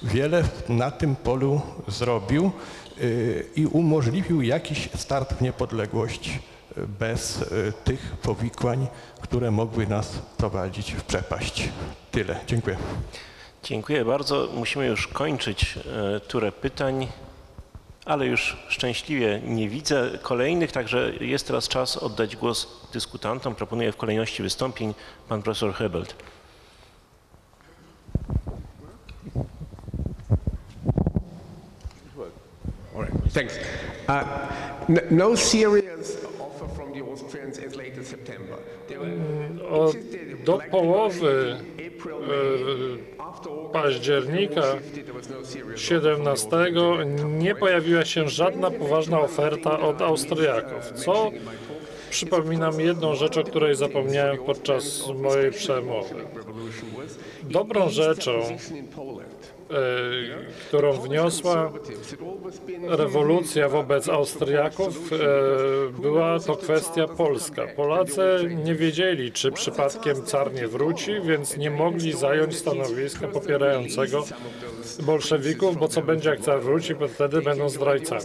wiele na tym polu zrobił i umożliwił jakiś start w niepodległość bez tych powikłań, które mogły nas prowadzić w przepaść. Tyle. Dziękuję. Dziękuję bardzo. Musimy już kończyć turę pytań, ale już szczęśliwie nie widzę kolejnych, także jest teraz czas oddać głos dyskutantom. Proponuję w kolejności wystąpień pan profesor Höbelt. Thanks. Uh, no, no serious offer from the Austrians as late as September. There were, existed a do połowy e, października siedemnastego nie pojawiła się żadna poważna oferta od Austriaków, co przypominam jedną rzecz, o której zapomniałem podczas mojej przemowy. Dobrą rzeczą, którą wniosła rewolucja wobec Austriaków, była to kwestia polska. Polacy nie wiedzieli, czy przypadkiem car nie wróci, więc nie mogli zająć stanowiska popierającego bolszewików, bo co będzie, jak car wróci, bo wtedy będą zdrajcami.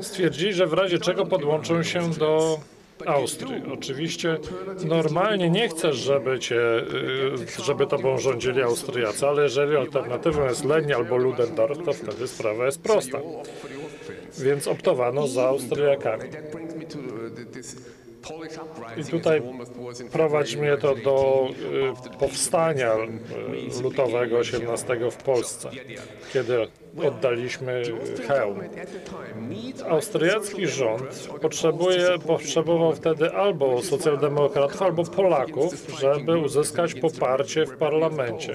Stwierdzili, że w razie czego podłączą się do Austrii. Oczywiście normalnie nie chcesz, żeby, cię, żeby tobą rządzili Austriacy, ale jeżeli alternatywą jest Lenin albo Ludendorff, to wtedy sprawa jest prosta. Więc optowano za Austriakami. I tutaj prowadzi mnie to do powstania lutowego osiemnastego w Polsce, kiedy oddaliśmy hełm. Austriacki rząd potrzebuje, potrzebował wtedy albo socjaldemokratów, albo Polaków, żeby uzyskać poparcie w parlamencie.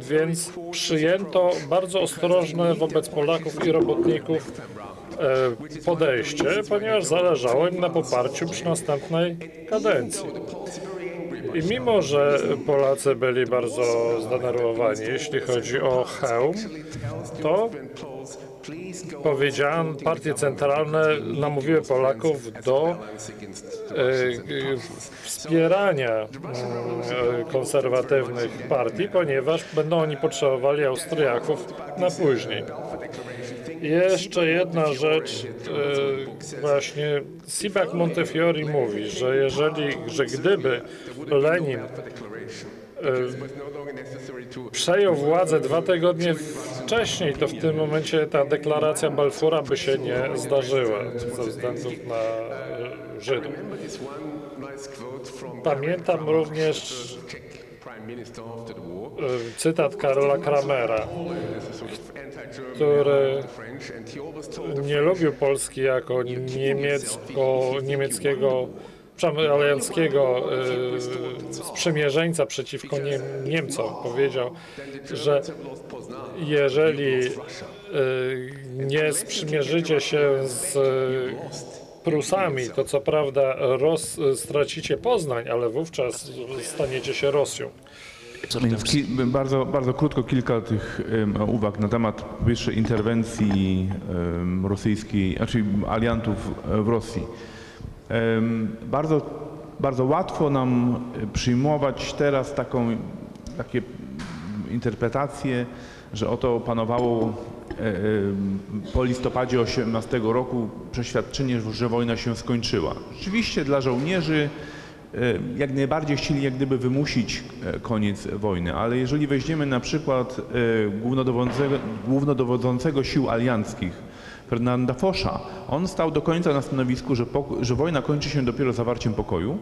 Więc przyjęto bardzo ostrożne wobec Polaków i robotników podejście, ponieważ zależało im na poparciu przy następnej kadencji. I mimo, że Polacy byli bardzo zdenerwowani, jeśli chodzi o hełm, to powiedziałem, partie centralne namówiły Polaków do e, wspierania e, konserwatywnych partii, ponieważ będą oni potrzebowali Austriaków na później. Jeszcze jedna rzecz, e, właśnie Sibak Montefiori mówi, że jeżeli, że gdyby Lenin przejął władzę dwa tygodnie wcześniej, to w tym momencie ta deklaracja Balfoura by się nie zdarzyła ze względu na Żydów. Pamiętam również cytat Karola Kramera, który nie lubił Polski jako niemiecko, niemieckiego alianckiego y, sprzymierzeńca przeciwko nie, Niemcom. Powiedział, że jeżeli y, nie sprzymierzycie się z Prusami, to co prawda Ros stracicie Poznań, ale wówczas staniecie się Rosją. Bardzo, bardzo krótko kilka tych um, uwag na temat pierwszej interwencji um, rosyjskiej, znaczy aliantów w Rosji. Bardzo, bardzo łatwo nam przyjmować teraz taką, takie interpretacje, że oto panowało po listopadzie osiemnastego roku przeświadczenie, że wojna się skończyła. Rzeczywiście dla żołnierzy jak najbardziej chcieli jak gdyby wymusić koniec wojny, ale jeżeli weźmiemy na przykład głównodowodzącego, głównodowodzącego sił alianckich, Fernanda Focha. On stał do końca na stanowisku, że, że wojna kończy się dopiero zawarciem pokoju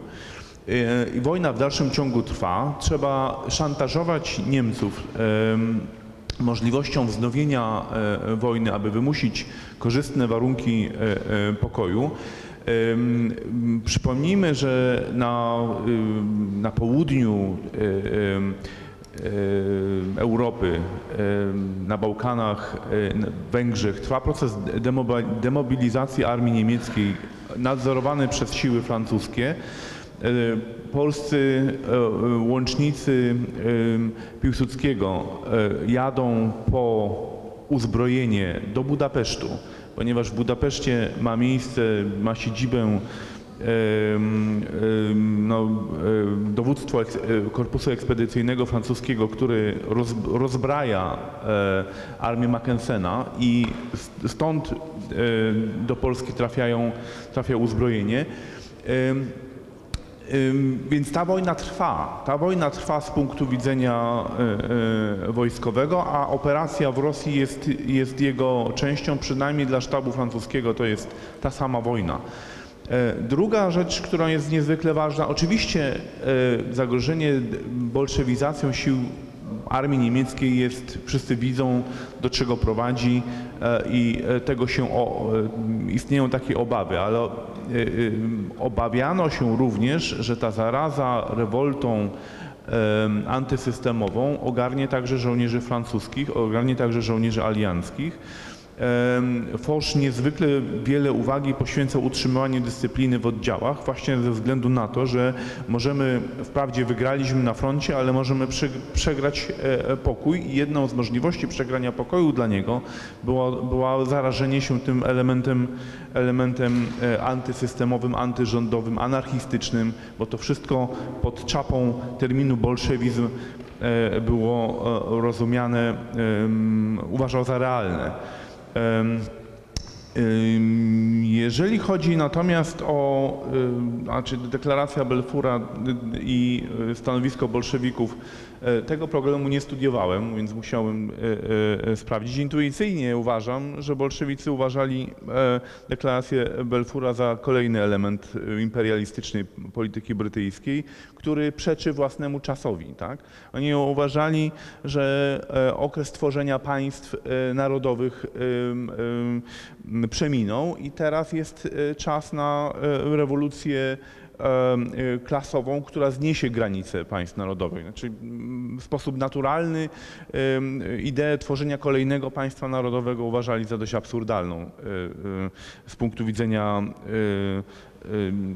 i yy, wojna w dalszym ciągu trwa. Trzeba szantażować Niemców yy, możliwością wznowienia yy, wojny, aby wymusić korzystne warunki yy, yy, pokoju. Yy, przypomnijmy, że na, yy, na południu yy, yy, Europy, na Bałkanach, w Węgrzech trwa proces demobilizacji armii niemieckiej nadzorowany przez siły francuskie. Polscy łącznicy Piłsudskiego jadą po uzbrojenie do Budapesztu, ponieważ w Budapeszcie ma miejsce, ma siedzibę No, dowództwo korpusu ekspedycyjnego francuskiego, który rozbraja armię Mackensena i stąd do Polski trafiają, trafia uzbrojenie. Więc ta wojna trwa. Ta wojna trwa z punktu widzenia wojskowego, a operacja w Rosji jest, jest jego częścią, przynajmniej dla sztabu francuskiego to jest ta sama wojna. Druga rzecz, która jest niezwykle ważna, oczywiście zagrożenie bolszewizacją sił armii niemieckiej jest, wszyscy widzą, do czego prowadzi i tego się, o, istnieją takie obawy, ale obawiano się również, że ta zaraza rewoltą antysystemową ogarnie także żołnierzy francuskich, ogarnie także żołnierzy alianckich. Foch niezwykle wiele uwagi poświęcał utrzymywaniu dyscypliny w oddziałach właśnie ze względu na to, że możemy, wprawdzie wygraliśmy na froncie, ale możemy przegrać pokój i jedną z możliwości przegrania pokoju dla niego było, było zarażenie się tym elementem, elementem antysystemowym, antyrządowym, anarchistycznym, bo to wszystko pod czapą terminu bolszewizm było rozumiane, uważał za realne. Jeżeli chodzi natomiast o znaczy deklarację Balfoura i stanowisko bolszewików, tego problemu nie studiowałem, więc musiałem sprawdzić. Intuicyjnie uważam, że bolszewicy uważali deklarację Balfoura za kolejny element imperialistycznej polityki brytyjskiej, który przeczy własnemu czasowi. Tak? Oni uważali, że okres tworzenia państw narodowych przeminął i teraz jest czas na rewolucję klasową, która zniesie granice państw narodowych. Znaczy w sposób naturalny ideę tworzenia kolejnego państwa narodowego uważali za dość absurdalną z punktu widzenia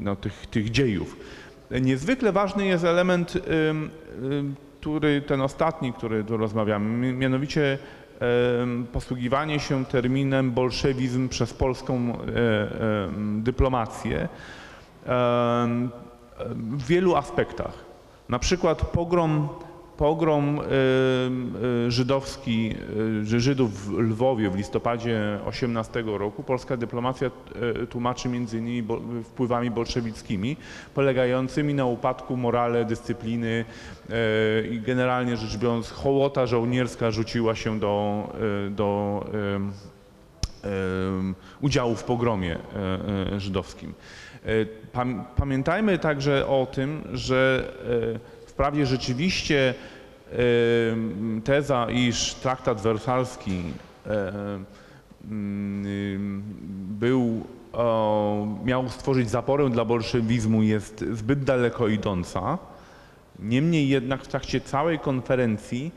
no, tych, tych dziejów. Niezwykle ważny jest element, który ten ostatni, który tu rozmawiamy, mianowicie posługiwanie się terminem bolszewizm przez polską dyplomację w wielu aspektach. Na przykład pogrom, pogrom żydowski, Żydów w Lwowie w listopadzie osiemnastego roku polska dyplomacja tłumaczy między innymi wpływami bolszewickimi, polegającymi na upadku morale, dyscypliny i generalnie rzecz biorąc hołota żołnierska rzuciła się do, do udziału w pogromie żydowskim. Pamiętajmy także o tym, że wprawdzie rzeczywiście teza, iż traktat wersalski był, miał stworzyć zaporę dla bolszewizmu, jest zbyt daleko idąca. Niemniej jednak w trakcie całej konferencji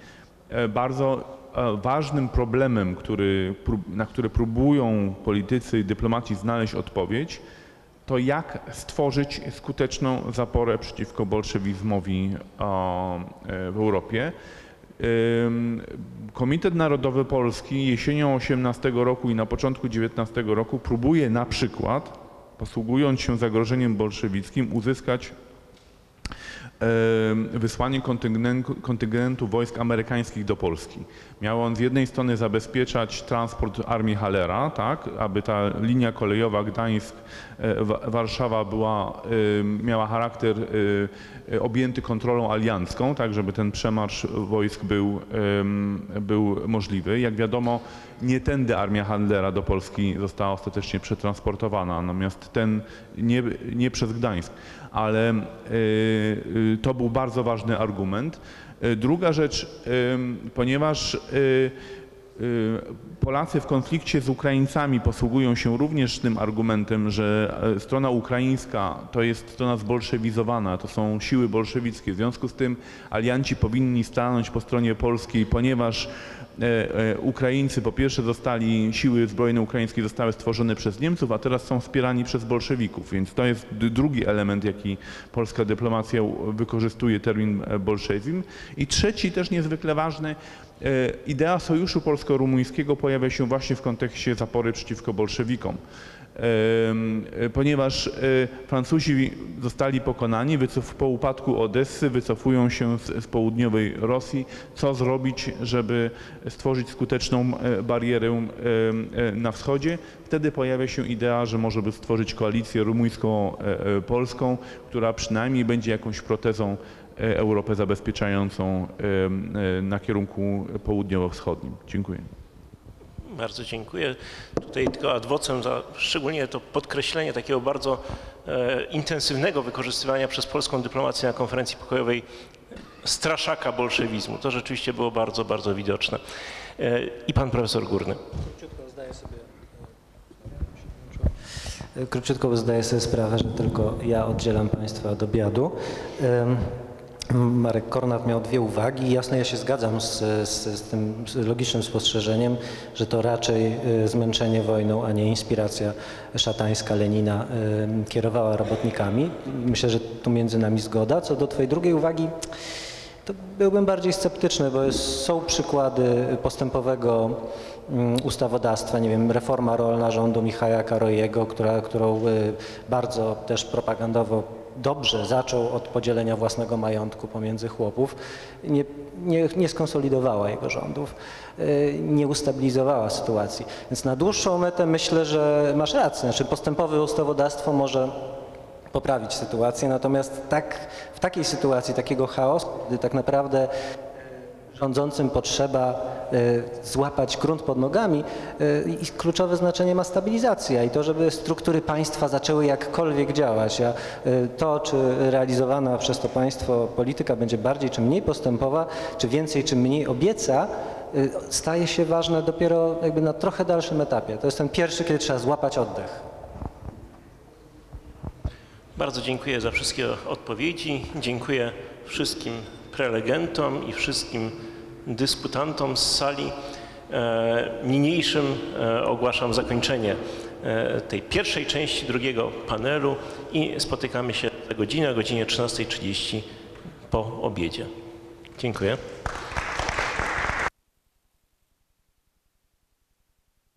bardzo ważnym problemem, który, na który próbują politycy i dyplomaci znaleźć odpowiedź, to jak stworzyć skuteczną zaporę przeciwko bolszewizmowi w Europie. Komitet Narodowy Polski jesienią osiemnastego roku i na początku dziewiętnastego roku próbuje na przykład, posługując się zagrożeniem bolszewickim, uzyskać wysłanie kontyngentu wojsk amerykańskich do Polski. Miał on z jednej strony zabezpieczać transport armii Hallera, tak, aby ta linia kolejowa Gdańsk-Warszawa była, miała charakter objęty kontrolą aliancką, tak żeby ten przemarsz wojsk był, był możliwy. Jak wiadomo, nie tędy armia Hallera do Polski została ostatecznie przetransportowana, natomiast ten nie, nie przez Gdańsk. Ale to był bardzo ważny argument. Druga rzecz, ponieważ Polacy w konflikcie z Ukraińcami posługują się również tym argumentem, że strona ukraińska to jest strona zbolszewizowana, to są siły bolszewickie. W związku z tym alianci powinni stanąć po stronie polskiej, ponieważ Ukraińcy po pierwsze zostali, siły zbrojne ukraińskie zostały stworzone przez Niemców, a teraz są wspierani przez bolszewików, więc to jest drugi element, jaki polska dyplomacja wykorzystuje termin bolszewizm. I trzeci, też niezwykle ważny, idea sojuszu polsko-rumuńskiego pojawia się właśnie w kontekście zapory przeciwko bolszewikom, ponieważ Francuzi zostali pokonani, po upadku Odessy wycofują się z, z południowej Rosji. Co zrobić, żeby stworzyć skuteczną barierę na wschodzie? Wtedy pojawia się idea, że może by stworzyć koalicję rumuńsko-polską, która przynajmniej będzie jakąś protezą Europę zabezpieczającą na kierunku południowo-wschodnim. Dziękuję. Bardzo dziękuję. Tutaj tylko ad vocem za szczególnie to podkreślenie takiego bardzo e, intensywnego wykorzystywania przez polską dyplomację na konferencji pokojowej straszaka bolszewizmu. To rzeczywiście było bardzo, bardzo widoczne. E, I pan profesor Górny. Króciutko zdaję sobie, Króciutko zdaję sobie sprawę, że tylko ja oddzielam państwa od obiadu. E, Marek Kornat miał dwie uwagi. Jasne, ja się zgadzam z, z, z tym logicznym spostrzeżeniem, że to raczej zmęczenie wojną, a nie inspiracja szatańska Lenina kierowała robotnikami. Myślę, że tu między nami zgoda. Co do twojej drugiej uwagi, to byłbym bardziej sceptyczny, bo jest, są przykłady postępowego ustawodawstwa, nie wiem, reforma rolna rządu Michała Károlyiego, która, którą bardzo też propagandowo dobrze zaczął od podzielenia własnego majątku pomiędzy chłopów, nie, nie, nie skonsolidowała jego rządów, nie ustabilizowała sytuacji. Więc na dłuższą metę myślę, że masz rację, znaczy postępowe ustawodawstwo może poprawić sytuację, natomiast tak, w takiej sytuacji, takiego chaosu, gdy tak naprawdę rządzącym potrzeba złapać grunt pod nogami i kluczowe znaczenie ma stabilizacja i to, żeby struktury państwa zaczęły jakkolwiek działać, a to, czy realizowana przez to państwo polityka będzie bardziej czy mniej postępowa, czy więcej czy mniej obieca, staje się ważne dopiero jakby na trochę dalszym etapie. To jest ten pierwszy, kiedy trzeba złapać oddech. Bardzo dziękuję za wszystkie odpowiedzi. Dziękuję wszystkim prelegentom i wszystkim dyskutantom z sali. Niniejszym ogłaszam zakończenie tej pierwszej części drugiego panelu i spotykamy się za godzinę, o godzinie trzynastej trzydzieści po obiedzie. Dziękuję.